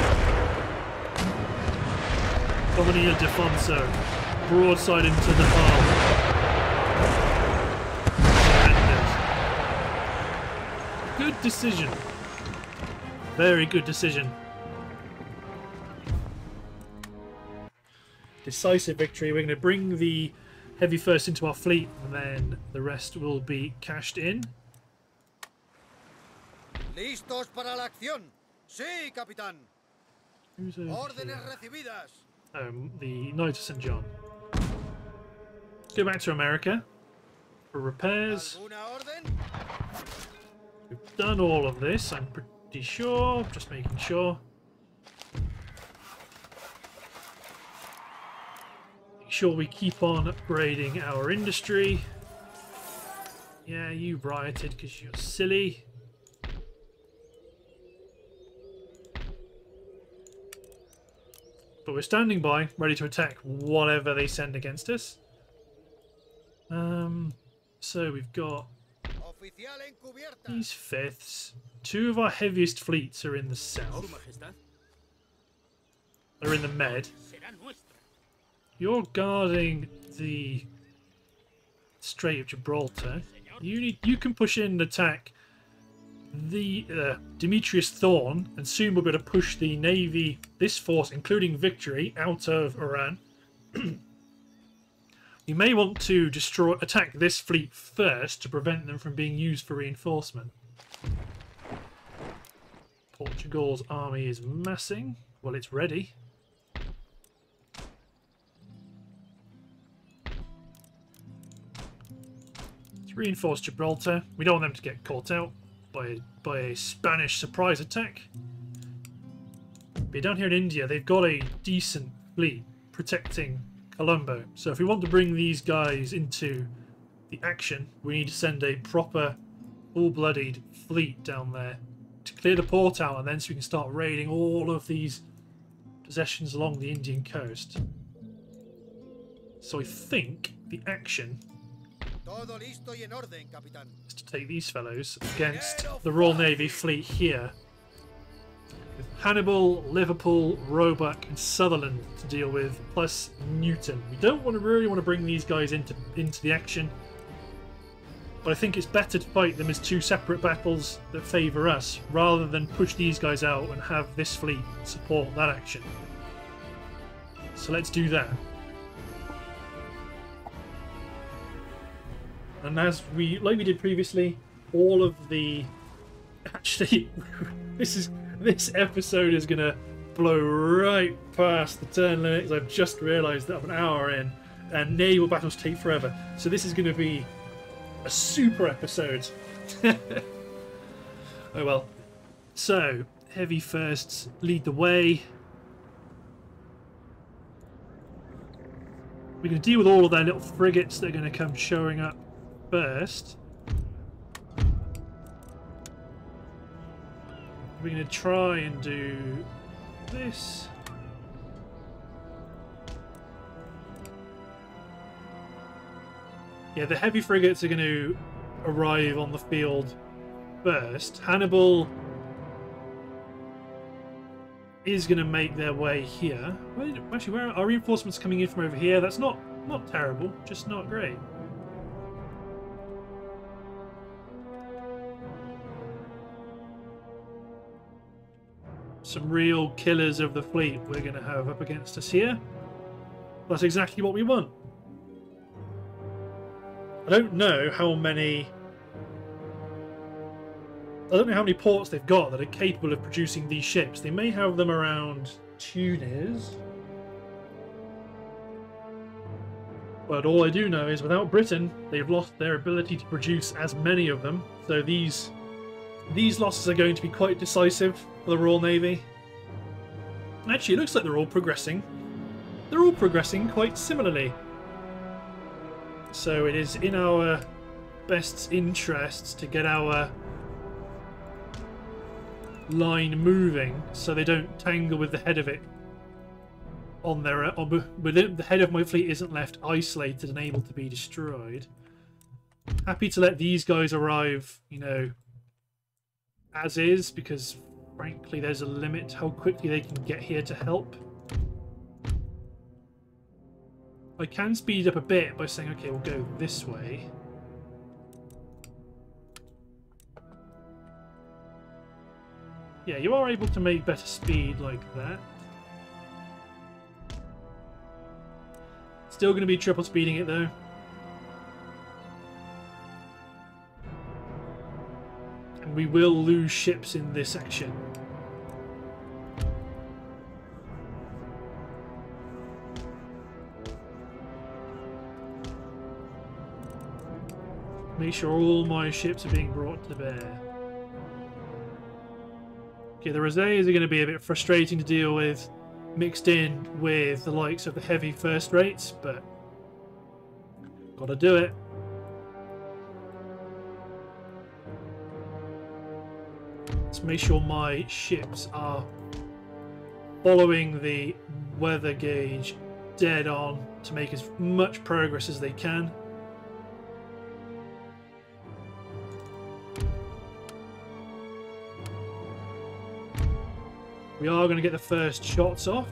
San Ildefonso, broadside into the hull. Good decision. Very good decision. Decisive victory. We're going to bring the heavy first into our fleet, and then the rest will be cashed in. Listos para la acción. Sí, capitán. Órdenes recibidas. Um, the Knight of Saint John. Let's go back to America for repairs. We've done all of this. I'm pretty Pretty sure, just making sure. Make sure we keep on upgrading our industry. Yeah, you rioted because you're silly. But we're standing by, ready to attack whatever they send against us. Um, so we've got these fifths. Two of our heaviest fleets are in the south. They're in the Med. You're guarding the Strait of Gibraltar. You need, you can push in and attack the uh, Demetrius Thorn, and soon we're going to push the navy, this force, including Victory, out of Iran. You may want to destroy, attack this fleet first to prevent them from being used for reinforcement. Portugal's army is massing. Well, it's ready. Let's reinforce Gibraltar. We don't want them to get caught out by, by a Spanish surprise attack. But down here in India, they've got a decent fleet protecting Colombo. So if we want to bring these guys into the action, we need to send a proper, all-bloodied fleet down there to clear the port out, and then so we can start raiding all of these possessions along the Indian coast. So I think the action is to take these fellows against the Royal Navy fleet here, with Hannibal, Liverpool, Roebuck and Sutherland to deal with, plus Newton. We don't want to really want to bring these guys into into the action, but I think it's better to fight them as two separate battles that favour us, rather than push these guys out and have this fleet support that action. So let's do that. And as we, like we did previously, all of the... Actually, this is this episode is going to blow right past the turn limits. I've just realised that I'm an hour in, and naval battles take forever. So this is going to be a super episode. Oh well. So, heavy firsts lead the way. We're going to deal with all of their little frigates that are going to come showing up first. We're going to try and do this. Yeah, the heavy frigates are going to arrive on the field first. Hannibal is going to make their way here. Where, actually, where are reinforcements coming in from over here? That's not not terrible, just not great. Some real killers of the fleet we're going to have up against us here. That's exactly what we want. I don't know how many... I don't know how many ports they've got that are capable of producing these ships. They may have them around Tunis. But all I do know is without Britain, they've lost their ability to produce as many of them. So these... These losses are going to be quite decisive for the Royal Navy. Actually, it looks like they're all progressing. They're all progressing quite similarly. So it is in our best interests to get our line moving so they don't tangle with the head of it. On their, or the head of my fleet isn't left isolated and able to be destroyed. Happy to let these guys arrive, you know, as is, because frankly there's a limit how quickly they can get here to help. I can speed up a bit by saying, okay, we'll go this way. Yeah, you are able to make better speed like that. Still going to be triple speeding it though. We will lose ships in this action. Make sure all my ships are being brought to bear. Okay, the Rosés are going to be a bit frustrating to deal with, mixed in with the likes of the heavy first rates, but gotta do it. Let's make sure my ships are following the weather gauge dead on to make as much progress as they can. We are going to get the first shots off.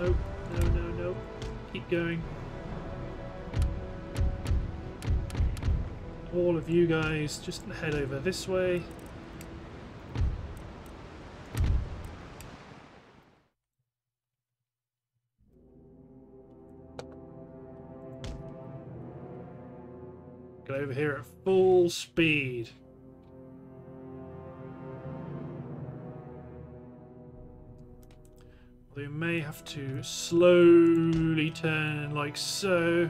Nope, no, no, no. Keep going. All of you guys, just head over this way. Get over here at full speed. Although you may have to slowly turn like so.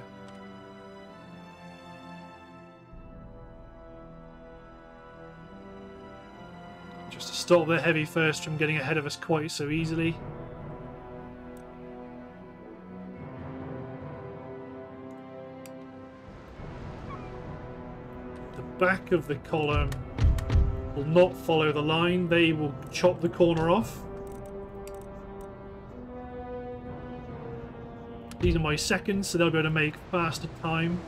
Just to stop the heavy first from getting ahead of us quite so easily. Back of the column will not follow the line. They will chop the corner off. These are my seconds, so they'll be able to make faster time.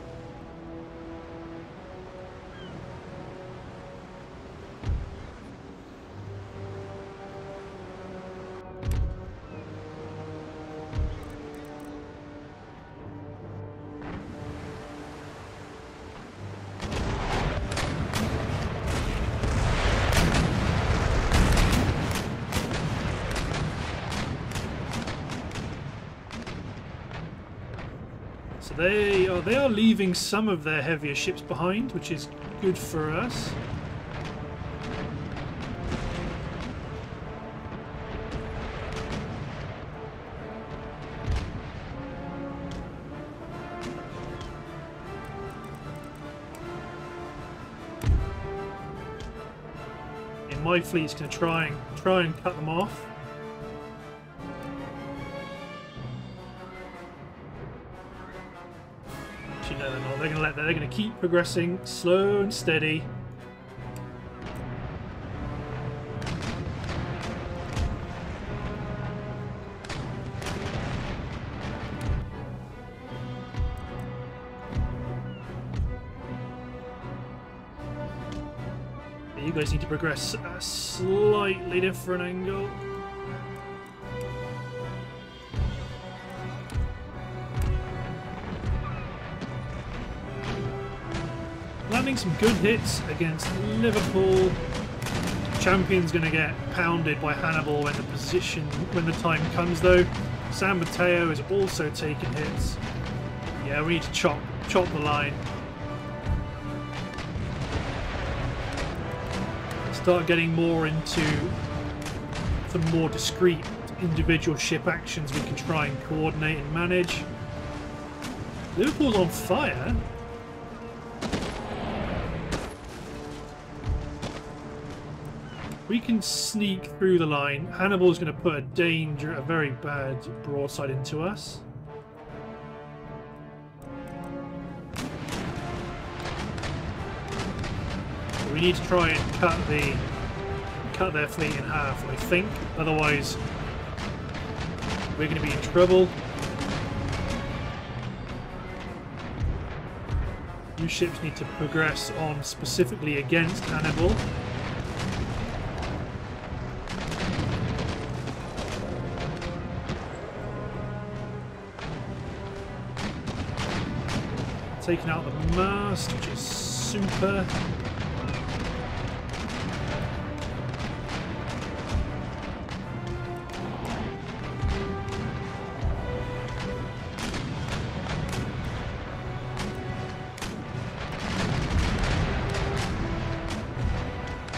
They are, they are leaving some of their heavier ships behind, which is good for us. And my fleet's going to try and try and cut them off. They're going to let that. They're going to keep progressing, slow and steady. You guys need to progress at a slightly different angle. Some good hits against Liverpool. Champion's going to get pounded by Hannibal when the position, when the time comes though. San Mateo is also taking hits. Yeah, we need to chop, chop the line. Start getting more into some more discrete individual ship actions we can try and coordinate and manage. Liverpool's on fire. We can sneak through the line. Hannibal's going to put a danger, a very bad broadside into us. We need to try and cut the cut their fleet in half, I think. Otherwise, we're going to be in trouble. New ships need to progress on specifically against Hannibal. Taking out the mast, which is super.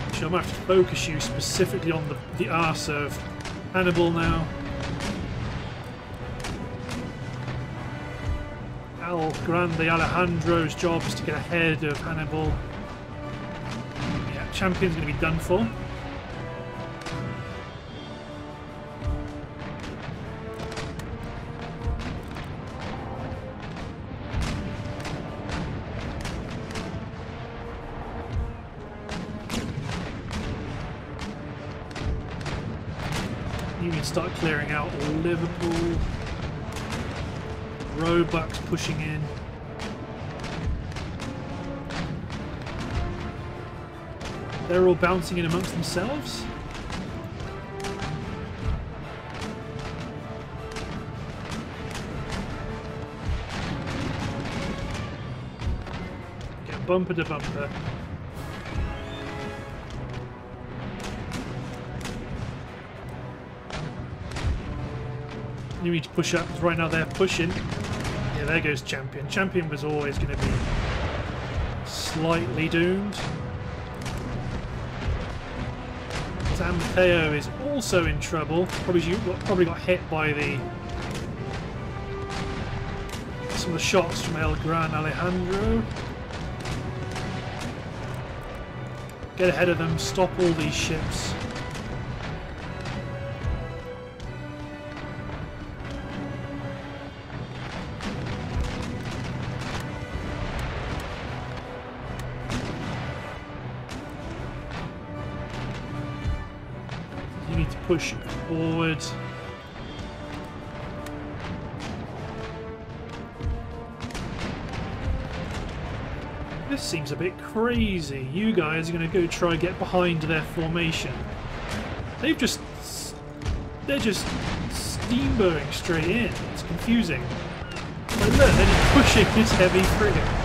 So I'm going to have to focus you specifically on the, the arse of Hannibal now. Grande Alejandro's job is to get ahead of Hannibal. Yeah, Champion's going to be done for. You need to start clearing out Liverpool. Roebuck's pushing in. They're all bouncing in amongst themselves. bumper to bumper. You need to push up, because right now they're pushing. Yeah, there goes Champion. Champion was always going to be slightly doomed. San Mateo is also in trouble. Probably, you, probably got hit by the some of the shots from El Gran Alejandro. Get ahead of them. Stop all these ships. Push forward. This seems a bit crazy. You guys are going to go try and get behind their formation. They've just... They're just steamboating straight in. It's confusing. But look, they're just pushing this heavy frigate.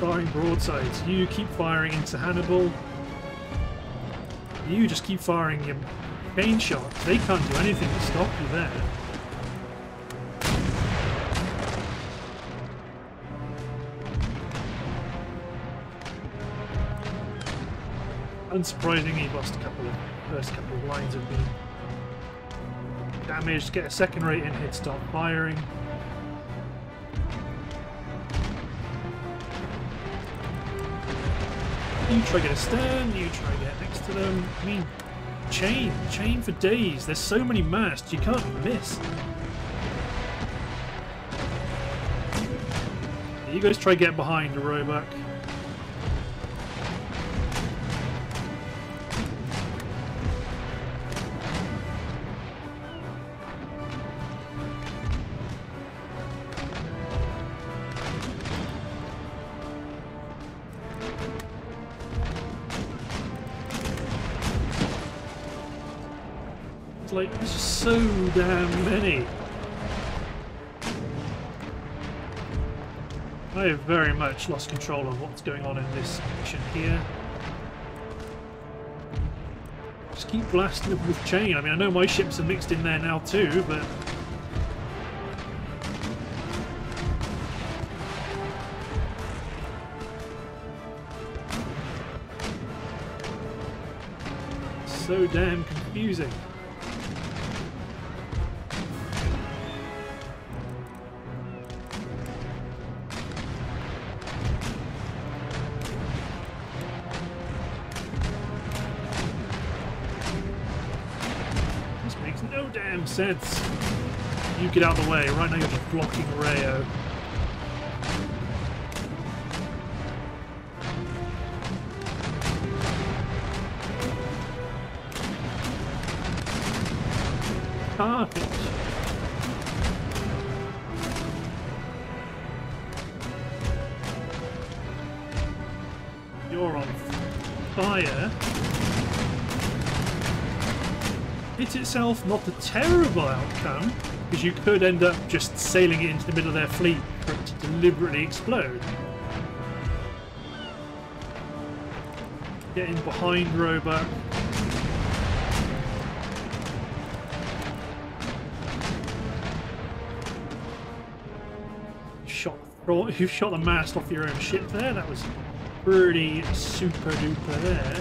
Firing broadsides. You keep firing into Hannibal. You just keep firing your main shots. They can't do anything to stop you there. Unsurprisingly, he lost a couple of first couple of lines of being damaged. Get a second rate in hit. Start firing. You try to get astern, you try to get next to them. I mean, chain, chain for days. There's so many masts, you can't miss. You guys try to get behind the Roebuck. Like, there's just so damn many. I have very much lost control of what's going on in this section here. Just keep blasting them with chain. I mean, I know my ships are mixed in there now too, but... so damn confusing. Sense. You get out of the way. Right now you're just blocking Rayo. Carnage. You're on fire. It's itself not a terrible outcome, because you could end up just sailing it into the middle of their fleet for it to deliberately explode. Getting behind Roebuck. Shot, you shot the mast off your own ship there. That was pretty super duper there.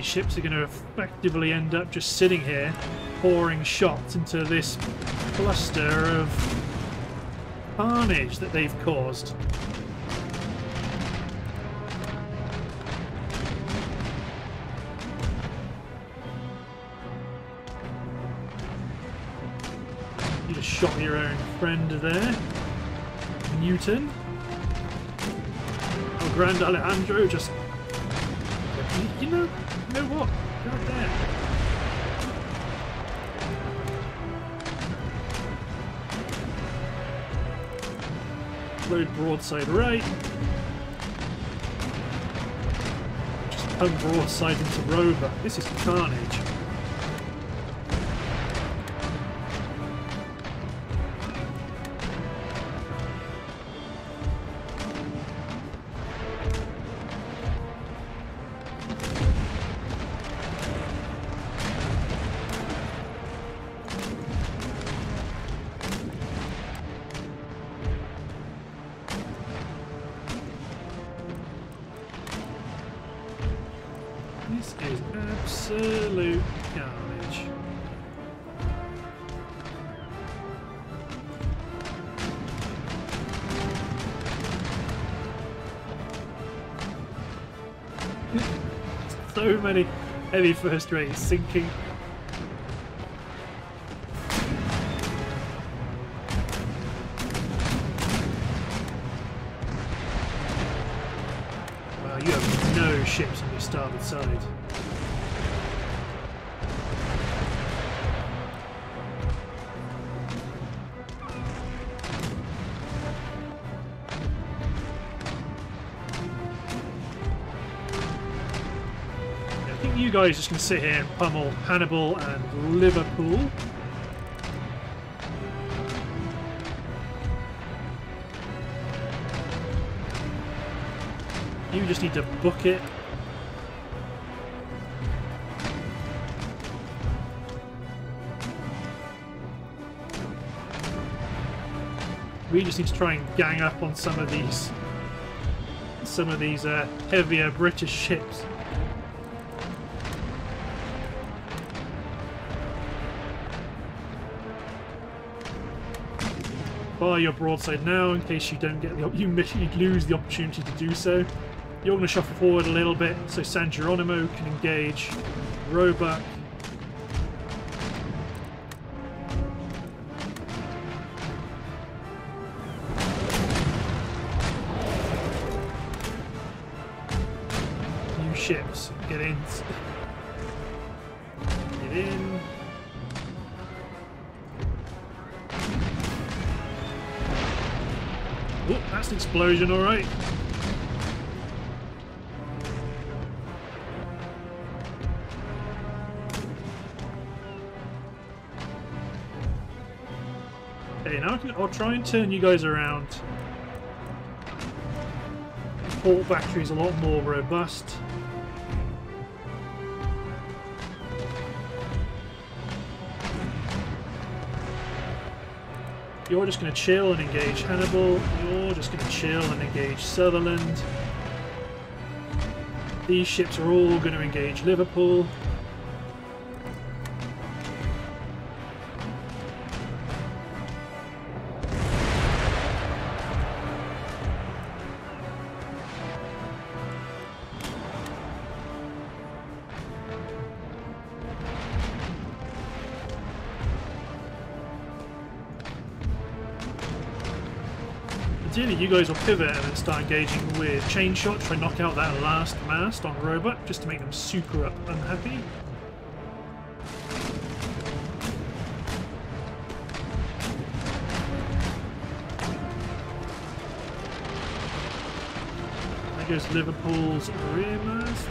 Ships are going to effectively end up just sitting here pouring shots into this cluster of carnage that they've caused. You just shot your own friend there, Newton. Grand Alejandro just... You know, you know what? You're right there. Load broadside right. Just pump broadside into Rover. This is carnage. Many heavy first rate sinking. Wow, you have no ships on your starboard side. Guys just gonna sit here and pummel Hannibal and Liverpool. You just need to book it. We just need to try and gang up on some of these, some of these uh, heavier British ships. Fire your broadside now in case you don't get the you you lose the opportunity to do so. You're going to shuffle forward a little bit so San Geronimo can engage Roebuck. New ships, get in, get in. Oh, that's an explosion, alright. Okay, now I can, I'll try and turn you guys around. Port battery's a lot more robust. You're just going to chill and engage Hannibal. You're just going to chill and engage Sutherland. These ships are all going to engage Liverpool. You guys will pivot and start engaging with chain shot, try and knock out that last mast on Roebuck just to make them super up unhappy. There goes Liverpool's rear mast.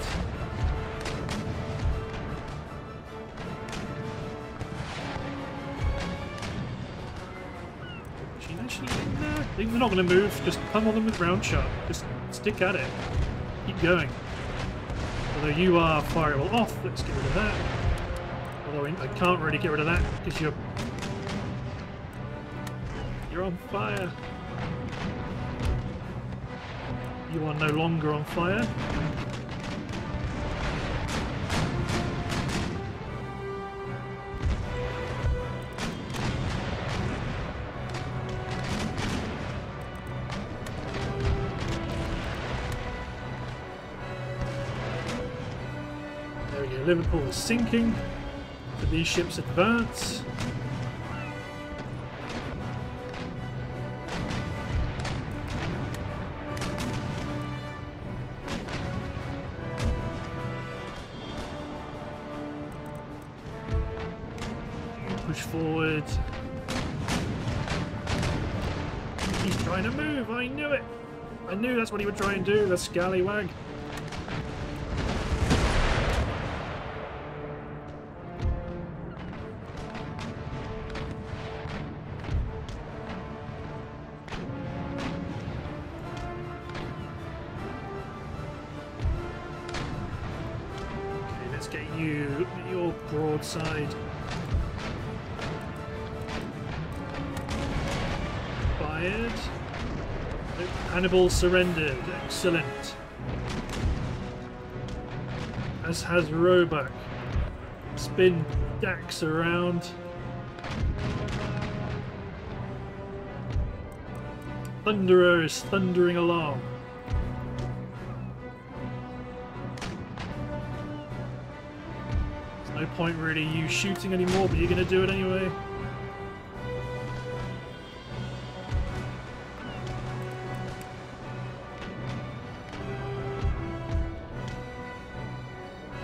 They're not going to move, just pummel them with round shot. Just stick at it. Keep going. Although you are fireable off, let's get rid of that. Although I can't really get rid of that because you're... You're on fire. You are no longer on fire. Liverpool is sinking, but these ships advance. push forward. He's trying to move, I knew it! I knew that's what he would try and do, the scallywag. Side fired. Nope. Hannibal surrendered. Excellent. As has Roebuck. Spin Dax around. Thunderer is thundering along. No point really you shooting anymore, but you're going to do it anyway.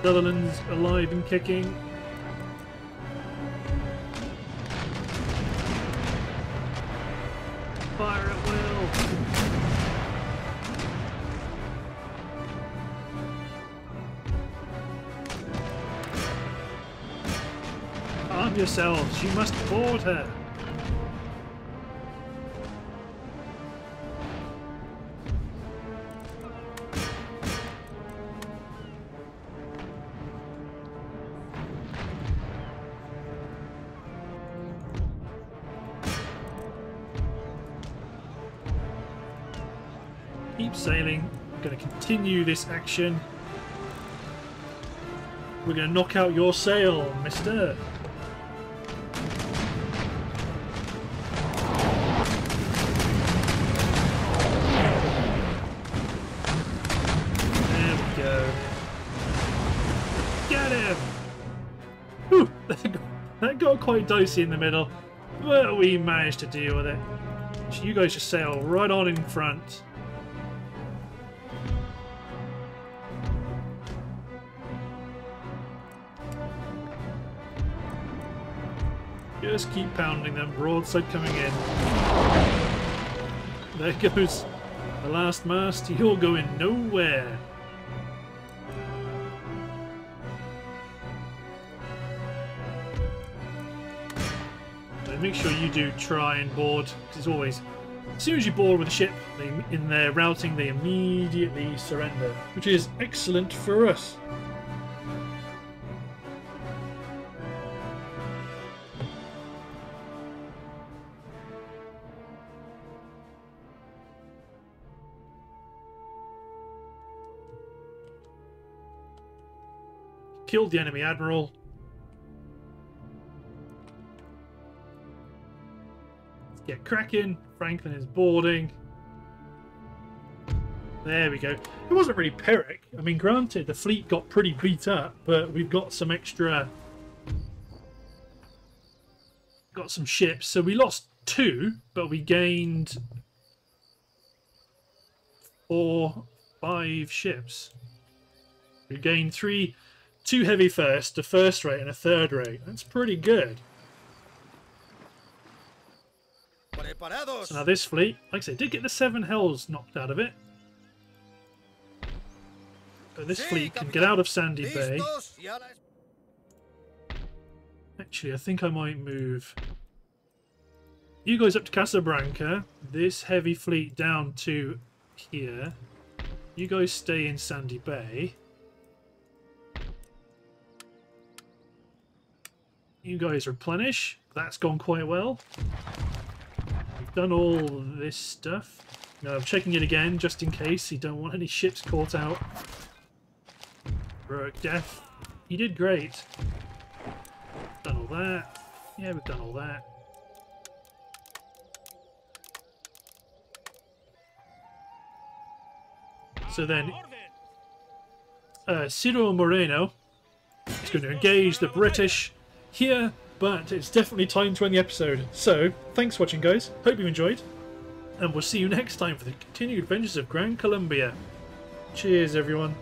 Sutherland's alive and kicking. Fire at will. Yourselves, you must board her. Keep sailing. I'm going to continue this action. We're going to knock out your sail, mister. Quite dicey in the middle, but we managed to deal with it. So you guys just sail right on in front. Just keep pounding them, broadside coming in. There goes the last mast, you're going nowhere. Make sure you do try and board, because it's always, as soon as you board with a ship, they, in their routing, they immediately surrender, which is excellent for us. Killed the enemy admiral. Get cracking. Franklin is boarding. There we go. It wasn't really Pyrrhic. I mean, granted, the fleet got pretty beat up, but we've got some extra... Got some ships. So we lost two, but we gained four, five ships. We gained three, two heavy first, a first rate and a third rate. That's pretty good. So now this fleet, like I said, did get the seven hells knocked out of it. But this fleet can get out of Sandy Bay. Actually, I think I might move you guys up to Casablanca. This heavy fleet down to here. You guys stay in Sandy Bay. You guys replenish. That's gone quite well. Done all this stuff. Now I'm checking it again just in case you don't want any ships caught out. Heroic death. You did great. Done all that. Yeah, we've done all that. So then uh, Ciro Moreno is going to engage the British here. But it's definitely time to end the episode. So, thanks for watching, guys. Hope you enjoyed. And we'll see you next time for the continued adventures of Gran Colombia. Cheers, everyone.